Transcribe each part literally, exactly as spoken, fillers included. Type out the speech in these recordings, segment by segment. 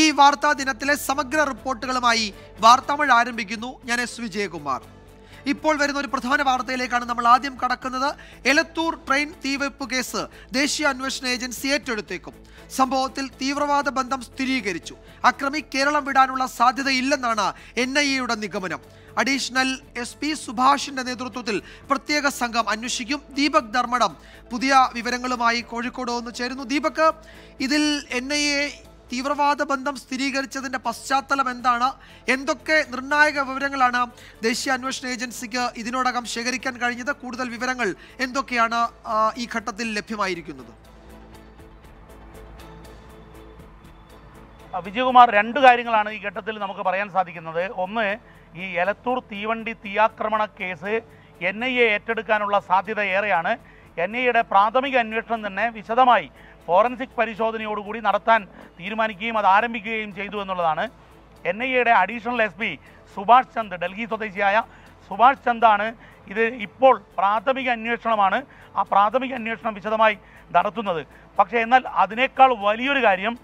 ഈ വാർത്താ ദിനത്തിലെ സമഗ്ര റിപ്പോർട്ടുകളുമായി വാർത്താമഴ ആരംഭിക്കുന്നു. ഞാൻ എസ് വിജയകുമാർ. ഇപ്പോൾ വരുന്ന ഒരു പ്രധാന വാർത്തയിലേക്കാണ് നമ്മൾ ആദ്യം കടക്കുന്നത്. എലത്തൂർ ട്രെയിൻ തീവെപ്പ് കേസ് ദേശീയ അന്വേഷണ ഏജൻസി ഏറ്റെടുത്തേക്കും. സംഭവത്തിൽ തീവ്രവാദ ബന്ധം സ്ഥിരീകരിച്ചു. അക്രമി കേരളം വിടാനുള്ള സാധ്യതയില്ലെന്നാണ് എൻ ഐ എയുടെ നിഗമനം. അഡീഷണൽ എസ് പി സുഭാഷിന്റെ നേതൃത്വത്തിൽ പ്രത്യേക സംഘം അന്വേഷിക്കും. ദീപക് ധർമ്മടം പുതിയ വിവരങ്ങളുമായി കോഴിക്കോട് നിന്ന് ചേരുന്നു. ദീപക്, ഇതിൽ എൻ ഐ എ തീവ്രവാദ ബന്ധം സ്ഥിരീകരിച്ചതിന്റെ പശ്ചാത്തലം എന്താണ്? എന്തൊക്കെ നിർണായക വിവരങ്ങളാണ് ദേശീയ അന്വേഷണ ഏജൻസിക്ക് ഇതിനോടകം ശേഖരിക്കാൻ കഴിഞ്ഞത്? കൂടുതൽ വിവരങ്ങൾ എന്തൊക്കെയാണ് ഈ ഘട്ടത്തിൽ ലഭ്യമായിരിക്കുന്നത്? വിജയകുമാർ, രണ്ട് കാര്യങ്ങളാണ് ഈ ഘട്ടത്തിൽ നമുക്ക് പറയാൻ സാധിക്കുന്നത്. ഒന്ന്, ഈ എലത്തൂർ തീവണ്ടി തീയാക്രമണ കേസ് എൻ ഐ എ ഏറ്റെടുക്കാനുള്ള സാധ്യത ഏറെയാണ്. എൻ ഐ എയുടെ പ്രാഥമിക അന്വേഷണം തന്നെ വിശദമായി ഫോറൻസിക് പരിശോധനയോടുകൂടി നടത്താൻ തീരുമാനിക്കുകയും അത് ആരംഭിക്കുകയും ചെയ്തു എന്നുള്ളതാണ്. എൻ ഐ എയുടെ additional S P Subhash Chand, Delhi സ്വദേശിയായ സുഭാഷ് ചന്ദാണ് ഇത് ഇപ്പോൾ പ്രാഥമിക അന്വേഷണമാണ് ആ പ്രാഥമിക അന്വേഷണം വിശദമായി നടത്തുന്നത്. പക്ഷേ എന്നാൽ അതിനേക്കാൾ വലിയൊരു കാര്യം,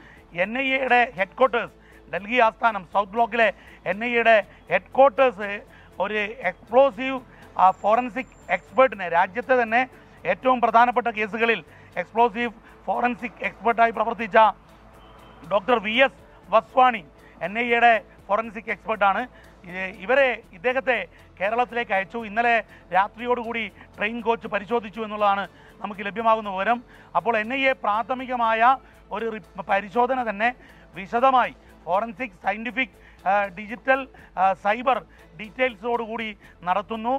എൻ ഐ എയുടെ ഹെഡ്ക്വാർട്ടേഴ്സ്, ഡൽഹി ആസ്ഥാനം സൗത്ത് ബ്ലോക്കിലെ എൻ ഐ എയുടെ ഹെഡ്ക്വാർട്ടേഴ്സ് ഒരു എക്സ്പ്ലോസീവ് ഫോറൻസിക് എക്സ്പേർട്ടിനെ, രാജ്യത്തെ തന്നെ ഏറ്റവും പ്രധാനപ്പെട്ട കേസുകളിൽ എക്സ്പ്ലോസീവ് ഫോറൻസിക് എക്സ്പേർട്ടായി പ്രവർത്തിച്ച doctor V S Vaswani N I എയുടെ ഫോറൻസിക് എക്സ്പേർട്ടാണ്. ഇവരെ ഇദ്ദേഹത്തെ കേരളത്തിലേക്ക് അയച്ചു. ഇന്നലെ രാത്രിയോടുകൂടി ട്രെയിൻ കോച്ച് പരിശോധിച്ചു എന്നുള്ളതാണ് നമുക്ക് ലഭ്യമാകുന്ന വിവരം. അപ്പോൾ എൻ ഐ എ പ്രാഥമികമായ ഒരു പരിശോധന തന്നെ വിശദമായി ഫോറൻസിക്, സയൻറ്റിഫിക്, ഡിജിറ്റൽ, സൈബർ ഡീറ്റെയിൽസോടുകൂടി നടത്തുന്നു.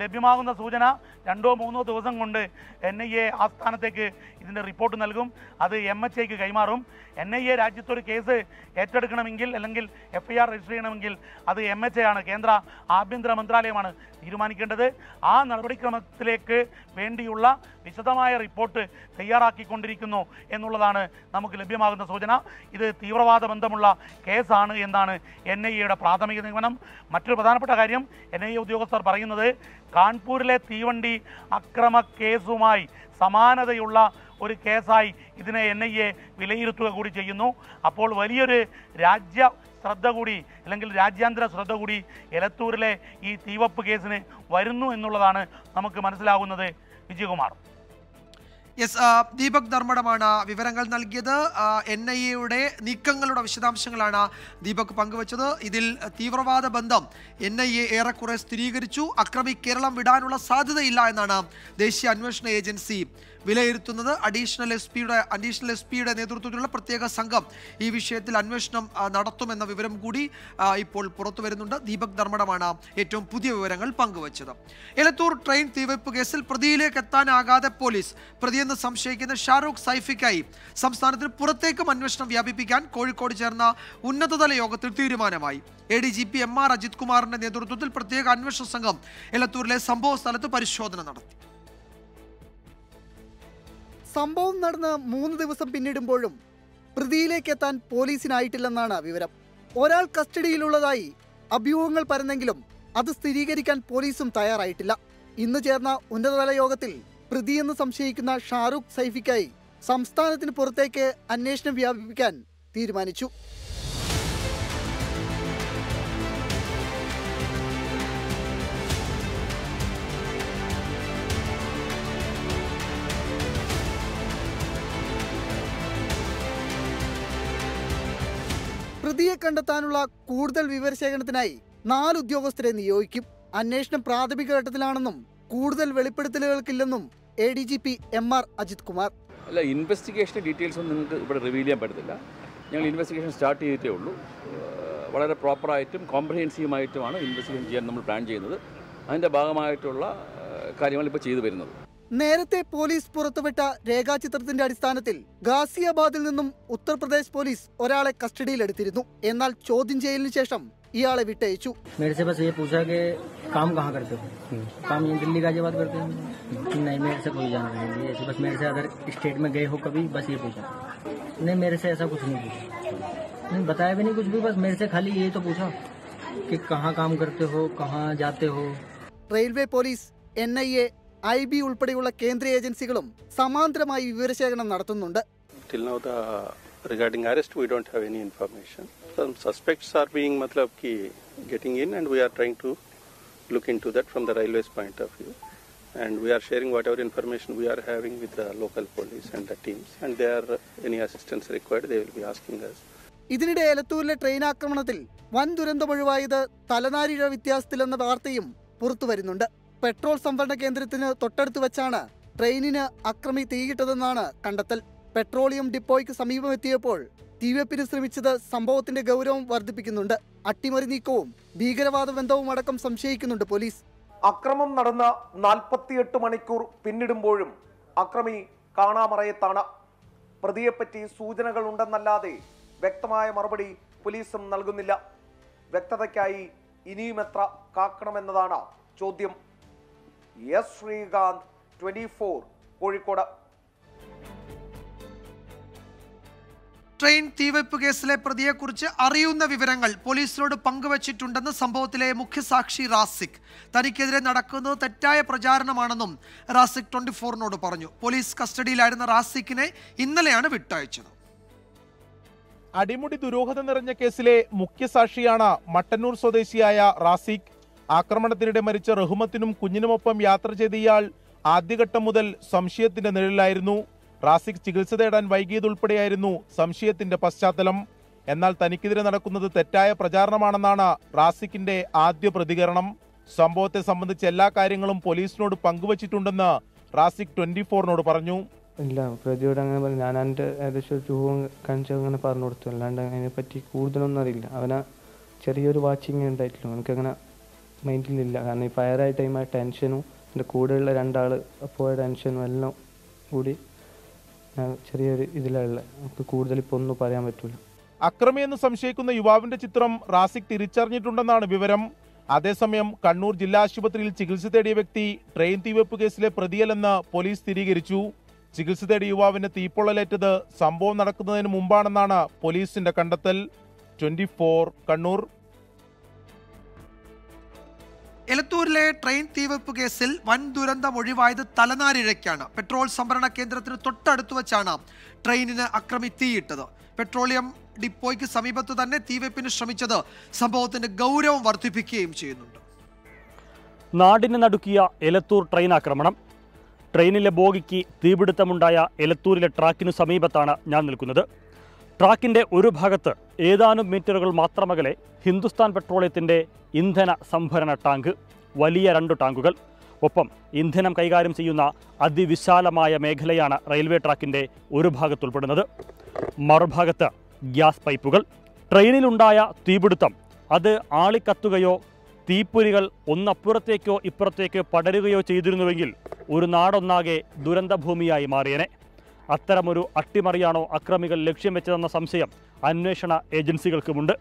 ലഭ്യമാകുന്ന സൂചന രണ്ടോ മൂന്നോ ദിവസം കൊണ്ട് എൻ ഐ എ ആസ്ഥാനത്തേക്ക് ഇതിൻ്റെ റിപ്പോർട്ട് നൽകും. അത് എം എച്ച് ഐക്ക് കൈമാറും. എൻ ഐ എ രാജ്യത്തൊരു കേസ് ഏറ്റെടുക്കണമെങ്കിൽ അല്ലെങ്കിൽ എഫ് ഐ ആർ രജിസ്റ്റർ ചെയ്യണമെങ്കിൽ അത് എം എച്ച് ഐ ആണ്, കേന്ദ്ര ആഭ്യന്തര മന്ത്രാലയമാണ് തീരുമാനിക്കേണ്ടത്. ആ നടപടിക്രമത്തിലേക്ക് വേണ്ടിയുള്ള വിശദമായ റിപ്പോർട്ട് തയ്യാറാക്കിക്കൊണ്ടിരിക്കുന്നു എന്നുള്ളതാണ് നമുക്ക് ലഭ്യമാകുന്ന സൂചന. ഇത് തീവ്രവാദ ബന്ധമുള്ള കേസാണ് എന്നാണ് എൻ ഐ എയുടെ പ്രാഥമിക നിഗമനം. മറ്റൊരു പ്രധാനപ്പെട്ട കാര്യം, എൻ ഐ എ ഉദ്യോഗസ്ഥർ പറയുന്നത് കാൺപൂരിലെ തീവണ്ടി അക്രമ കേസുമായി സമാനതയുള്ള ഒരു കേസായി ഇതിനെ എൻ ഐ എ വിലയിരുത്തുക കൂടി ചെയ്യുന്നു. അപ്പോൾ വലിയൊരു രാജ്യ ശ്രദ്ധ കൂടി അല്ലെങ്കിൽ രാജ്യാന്തര ശ്രദ്ധ കൂടി എലത്തൂരിലെ ഈ തീവപ്പ് കേസിന് വരുന്നു എന്നുള്ളതാണ് നമുക്ക് മനസ്സിലാകുന്നത്. വിജയകുമാർ. യെസ്, ദീപക് ധർമ്മടമാണ് വിവരങ്ങൾ നൽകിയത്. എൻ ഐ എയുടെ നീക്കങ്ങളുടെ വിശദാംശങ്ങളാണ് ദീപക് പങ്കുവച്ചത്. ഇതിൽ തീവ്രവാദ ബന്ധം എൻ ഐ എ ഏറെക്കുറെ സ്ഥിരീകരിച്ചു. അക്രമി കേരളം വിടാനുള്ള സാധ്യതയില്ല എന്നാണ് ദേശീയ അന്വേഷണ ഏജൻസി വിലയിരുത്തുന്നത്. അഡീഷണൽ എസ് പിയുടെ അഡീഷണൽ എസ് പിയുടെ നേതൃത്വത്തിലുള്ള പ്രത്യേക സംഘം ഈ വിഷയത്തിൽ അന്വേഷണം നടത്തുമെന്ന വിവരം കൂടി ഇപ്പോൾ പുറത്തു വരുന്നുണ്ട്. ദീപക് ധർമ്മടമാണ് ഏറ്റവും പുതിയ വിവരങ്ങൾ പങ്കുവച്ചത്. എലത്തൂർ ട്രെയിൻ തീവെപ്പ് കേസിൽ പ്രതിയിലേക്ക് എത്താനാകാതെ പോലീസ് പ്രതിയെന്ന് സംശയിക്കുന്ന ഷാറൂഖ് സൈഫിക്കായി സംസ്ഥാനത്തിന് പുറത്തേക്കും അന്വേഷണം വ്യാപിപ്പിക്കാൻ കോഴിക്കോട് ചേർന്ന ഉന്നതതല യോഗത്തിൽ തീരുമാനമായി. A D G P M R Ajith കുമാറിന്റെ നേതൃത്വത്തിൽ പ്രത്യേക അന്വേഷണ സംഘം എലത്തൂരിലെ സംഭവ സ്ഥലത്ത് പരിശോധന നടത്തി. സംഭവം നടന്ന് മൂന്ന് ദിവസം പിന്നിടുമ്പോഴും പ്രതിയിലേക്ക് എത്താൻ പോലീസിനായിട്ടില്ലെന്നാണ് വിവരം. ഒരാൾ കസ്റ്റഡിയിലുള്ളതായി അഭ്യൂഹങ്ങൾ പരന്നെങ്കിലും അത് സ്ഥിരീകരിക്കാൻ പോലീസും തയ്യാറായിട്ടില്ല. ഇന്ന് ചേർന്ന ഉന്നതതല യോഗത്തിൽ പ്രതിയെന്ന് സംശയിക്കുന്ന ഷാറൂഖ് സൈഫിക്കായി സംസ്ഥാനത്തിന് പുറത്തേക്ക് അന്വേഷണം വ്യാപിപ്പിക്കാൻ തീരുമാനിച്ചു. പ്രതിയെ കണ്ടെത്താനുള്ള കൂടുതൽ വിവരശേഖരണത്തിനായി നാല് ഉദ്യോഗസ്ഥരെ നിയോഗിക്കും. അന്വേഷണം പ്രാഥമിക ഘട്ടത്തിലാണെന്നും കൂടുതൽ വെളിപ്പെടുത്തലുകൾക്കില്ലെന്നും A D G P M R Ajith Kumar. അല്ല, ഇൻവെസ്റ്റിഗേഷൻ ഡീറ്റെയിൽസ് ഒന്നും നിങ്ങൾക്ക് ഇവിടെ റിവീൽ ചെയ്യാൻ പറ്റത്തില്ല. ഞങ്ങൾ ഇൻവെസ്റ്റിഗേഷൻ സ്റ്റാർട്ട് ചെയ്തിട്ടേ ഉള്ളൂ. വളരെ പ്രോപ്പറായിട്ടും കോംപ്രഹെൻസീവുമായിട്ടുമാണ് ഇൻവെസ്റ്റിഗേഷൻ ചെയ്യാൻ നമ്മൾ പ്ലാൻ ചെയ്യുന്നത്. അതിൻ്റെ ഭാഗമായിട്ടുള്ള കാര്യങ്ങൾ ഇപ്പോൾ ചെയ്തു വരുന്നത്. നേരത്തെ പോലീസ് പുറത്തുവിട്ട രേഖാചിത്രത്തിന്റെ അടിസ്ഥാനത്തിൽ ഗാസിയാബാദിൽ നിന്നും ഉത്തർപ്രദേശ് പോലീസ് ഒരാളെ കസ്റ്റഡിയിലെടുത്തിരുന്നു. എന്നാൽ ചോദ്യം ചെയ്യലിന് ശേഷം ഇയാളെ വിട്ടയച്ചു. Railway police, N I A, I B ഉൾപ്പെടെയുള്ള കേന്ദ്ര ഏജൻസികളും സമാന്തരമായി വിവരശേഖരണം നടത്തുന്നുണ്ട്. Regarding arrest, we don't have any information. Some suspects are being, matlab ki, getting in, and we are trying to look into that from the railway's point of view. And we are sharing whatever information we are having with the local police and the teams. And there are any assistance required, they will be asking us. ഇതിനിടെ എലത്തൂരിലെ train ആക്രമണത്തിൽ വൻ ദുരന്തമൊഴിവായത് തലനാരിഴ വ്യത്യാസത്തിലെന്ന വാർത്തയും പുറത്തുവരുന്നുണ്ട്. Petrol സംഭരണ കേന്ദ്രത്തിന് തൊട്ടടുത്ത് വെച്ചാണ് ട്രെയിനിന് അക്രമി തീയിട്ടതെന്നാണ് കണ്ടെത്തൽ. പെട്രോളിയം ഡിപ്പോയ്ക്ക് സമീപമെത്തിയപ്പോൾ തീവെപ്പിന് ശ്രമിച്ചത് സംഭവത്തിന്റെ ഗൗരവം വർദ്ധിപ്പിക്കുന്നുണ്ട്. അട്ടിമറി നീക്കവും ഭീകരവാദ ബന്ധവും അടക്കം സംശയിക്കുന്നുണ്ട് പോലീസ്. അക്രമം നടന്ന നാൽപ്പത്തിയെട്ട് മണിക്കൂർ പിന്നിടുമ്പോഴും അക്രമി കാണാമറയത്താണ്. പ്രതിയെപ്പറ്റി സൂചനകൾ ഉണ്ടെന്നല്ലാതെ വ്യക്തമായ മറുപടി പോലീസും നൽകുന്നില്ല. വ്യക്തതയ്ക്കായി ഇനിയും എത്ര കാക്കണമെന്നതാണ് ചോദ്യം. S Sreekanth, twenty four, Kozhikode. Train തീവെപ്പ് കേസിലെ പ്രതിയെക്കുറിച്ച് അറിയുന്ന വിവരങ്ങൾ പോലീസിനോട് പങ്കുവച്ചിട്ടുണ്ടെന്ന് സംഭവത്തിലെ മുഖ്യസാക്ഷി റാസിഖ്. തനിക്കെതിരെ നടക്കുന്നത് തെറ്റായ പ്രചാരണമാണെന്നും റാസിഖ് ട്വന്റി ഫോറിനോട് പറഞ്ഞു. പോലീസ് കസ്റ്റഡിയിലായിരുന്ന റാസിഖിനെ ഇന്നലെയാണ് വിട്ടയച്ചത്. അടിമുടി ദുരൂഹത നിറഞ്ഞ കേസിലെ മുഖ്യസാക്ഷിയാണ് മട്ടന്നൂർ സ്വദേശിയായ റാസിഖ്. ആക്രമണത്തിനിടെ മരിച്ച റഹ്മത്തിനും കുഞ്ഞിനുമൊപ്പം യാത്ര ചെയ്ത ഇയാൾ ആദ്യഘട്ടം മുതൽ സംശയത്തിന്റെ നിഴലിലായിരുന്നു. റാസിഖ് ചികിത്സ തേടാൻ വൈകിയതുൾപ്പെടെയായിരുന്നു സംശയത്തിന്റെ പശ്ചാത്തലം. എന്നാൽ തനിക്കെതിരെ നടക്കുന്നത് തെറ്റായ പ്രചാരണമാണെന്നാണ് റാസിഖിന്റെ ആദ്യ പ്രതികരണം. സംഭവത്തെ സംബന്ധിച്ച് എല്ലാ കാര്യങ്ങളും പോലീസിനോട് പങ്കുവച്ചിട്ടുണ്ടെന്ന് റാസിഖ് ട്വന്റി ഫോറിനോട് പറഞ്ഞു. ഇല്ല, പ്രതിയോട് അങ്ങനെ പറഞ്ഞു. ഞാൻ എൻ്റെ ഏകദേശം രൂപം കാണിച്ചു അങ്ങനെ പറഞ്ഞു കൊടുത്തു. അല്ലാണ്ട് അതിനെപ്പറ്റി കൂടുതലൊന്നും അറിയില്ല. അവനാ ചെറിയൊരു വാച്ചിങ് ഉണ്ടായിട്ടുള്ളൂ. എനിക്കങ്ങനെ മൈൻഡിലില്ല. കാരണം ഈ ഫയറായ ടൈം ആ ടെൻഷനും എൻ്റെ കൂടെയുള്ള രണ്ടാൾ പോയ ടെൻഷനും എല്ലാം കൂടി ചെറിയൊരു ഇതിലുള്ള നമുക്ക് കൂടുതൽ ഇപ്പോൾ ഒന്നും പറയാൻ പറ്റില്ല. അക്രമിയെന്ന് സംശയിക്കുന്ന യുവാവിന്റെ ചിത്രം റാസിഖ് തിരിച്ചറിഞ്ഞിട്ടുണ്ടെന്നാണ് വിവരം. അതേസമയം കണ്ണൂർ ജില്ലാ ആശുപത്രിയിൽ ചികിത്സ തേടിയ വ്യക്തി ട്രെയിൻ തീവെപ്പ് കേസിലെ പ്രതിയല്ലെന്ന് പോലീസ് സ്ഥിരീകരിച്ചു. ചികിത്സ തേടിയ യുവാവിന് തീപ്പൊള്ളലേറ്റത് സംഭവം നടക്കുന്നതിന് മുമ്പാണെന്നാണ് പോലീസിന്റെ കണ്ടെത്തൽ. Twenty four Kannur. എലത്തൂരിലെ ട്രെയിൻ തീവെപ്പ് കേസിൽ വൻ ദുരന്തം ഒഴിവായത് തലനാരിഴയ്ക്കാണ്. പെട്രോൾ സംഭരണ കേന്ദ്രത്തിന് തൊട്ടടുത്ത് വെച്ചാണ് ട്രെയിനിന് അക്രമി തീയിട്ടത്. പെട്രോളിയം ഡിപ്പോയ്ക്ക് സമീപത്ത് തന്നെ തീവെപ്പിന് ശ്രമിച്ചത് സംഭവത്തിന്റെ ഗൗരവം വർദ്ധിപ്പിക്കുകയും ചെയ്യുന്നുണ്ട്. നാടിനെ നടുക്കിയ എലത്തൂർ ട്രെയിൻ ആക്രമണം. ട്രെയിനിലെ ബോഗിക്ക് തീപിടുത്തമുണ്ടായ എലത്തൂരിലെ ട്രാക്കിനു സമീപത്താണ് ഞാൻ നിൽക്കുന്നത്. ട്രാക്കിൻ്റെ ഒരു ഭാഗത്ത് ഏതാനും മീറ്ററുകൾ മാത്രമകലെ ഹിന്ദുസ്ഥാൻ പെട്രോളിയത്തിൻ്റെ ഇന്ധന സംഭരണ ടാങ്ക്, വലിയ രണ്ടു ടാങ്കുകൾ, ഒപ്പം ഇന്ധനം കൈകാര്യം ചെയ്യുന്ന അതിവിശാലമായ മേഖലയാണ് റെയിൽവേ ട്രാക്കിൻ്റെ ഒരു ഭാഗത്തുൾപ്പെടുന്നത്. മറുഭാഗത്ത് ഗ്യാസ് പൈപ്പുകൾ. ട്രെയിനിലുണ്ടായ തീപിടുത്തം അത് ആളിക്കത്തുകയോ തീപ്പൊരികൾ ഒന്നപ്പുറത്തേക്കോ ഇപ്പുറത്തേക്കോ പടരുകയോ ചെയ്തിരുന്നുവെങ്കിൽ ഒരു നാടൊന്നാകെ ദുരന്തഭൂമിയായി മാറിയേനെ. അത്തരമൊരു അട്ടിമറിയാണോ അക്രമികൾ ലക്ഷ്യം വെച്ചതെന്ന സംശയം അന്വേഷണ ഏജൻസികൾക്കുമുണ്ട്.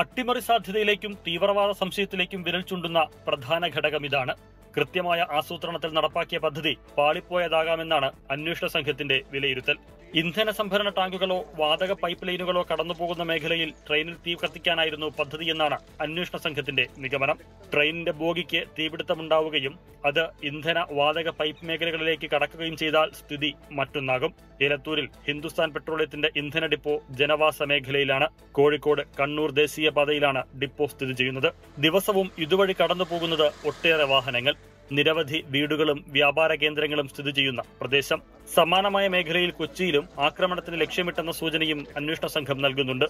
അട്ടിമറി സാധ്യതയിലേക്കും തീവ്രവാദ സംശയത്തിലേക്കും വിരൽ ചൂണ്ടുന്ന പ്രധാന ഘടകം ഇതാണ്. കൃത്യമായ ആസൂത്രണത്തിൽ നടപ്പാക്കിയ പദ്ധതി പാളിപ്പോയതാകാമെന്നാണ് അന്വേഷണ സംഘത്തിന്റെ വിലയിരുത്തൽ. ഇന്ധന സംഭരണ ടാങ്കുകളോ വാതക പൈപ്പ് ലൈനുകളോ കടന്നുപോകുന്ന മേഖലയിൽ ട്രെയിനിൽ തീ കത്തിക്കാനായിരുന്നു പദ്ധതിയെന്നാണ് അന്വേഷണ സംഘത്തിന്റെ നിഗമനം. ട്രെയിനിന്റെ ബോഗിക്ക് തീപിടുത്തമുണ്ടാവുകയും അത് ഇന്ധന വാതക പൈപ്പ് മേഖലകളിലേക്ക് കടക്കുകയും ചെയ്താൽ സ്ഥിതി മറ്റൊന്നാകും. എലത്തൂരിൽ ഹിന്ദുസ്ഥാൻ പെട്രോളിയത്തിന്റെ ഇന്ധന ഡിപ്പോ ജനവാസ മേഖലയിലാണ്. കോഴിക്കോട് കണ്ണൂർ ദേശീയ പാതയിലാണ് ഡിപ്പോ സ്ഥിതി ചെയ്യുന്നത്. ദിവസവും ഇതുവഴി കടന്നുപോകുന്നത് ഒട്ടേറെ വാഹനങ്ങൾ. നിരവധി വീടുകളും വ്യാപാര കേന്ദ്രങ്ങളും സ്ഥിതി ചെയ്യുന്ന പ്രദേശം. സമാനമായ മേഖലയിൽ കൊച്ചിയിലും ആക്രമണത്തിന് ലക്ഷ്യമിട്ടെന്ന സൂചനയും അന്വേഷണ സംഘം നൽകുന്നുണ്ട്.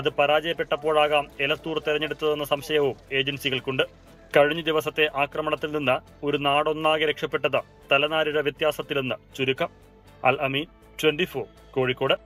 അത് പരാജയപ്പെട്ടപ്പോഴാകാം എലത്തൂർ തെരഞ്ഞെടുത്തതെന്ന സംശയവും ഏജൻസികൾക്കുണ്ട്. കഴിഞ്ഞ ദിവസത്തെ ആക്രമണത്തിൽ നിന്ന് ഒരു നാടൊന്നാകെ രക്ഷപ്പെട്ടത് തലനാരിഴ വ്യത്യാസത്തിലെന്ന് ചുരുക്കം. Al Ameen, twenty four, Kozhikode.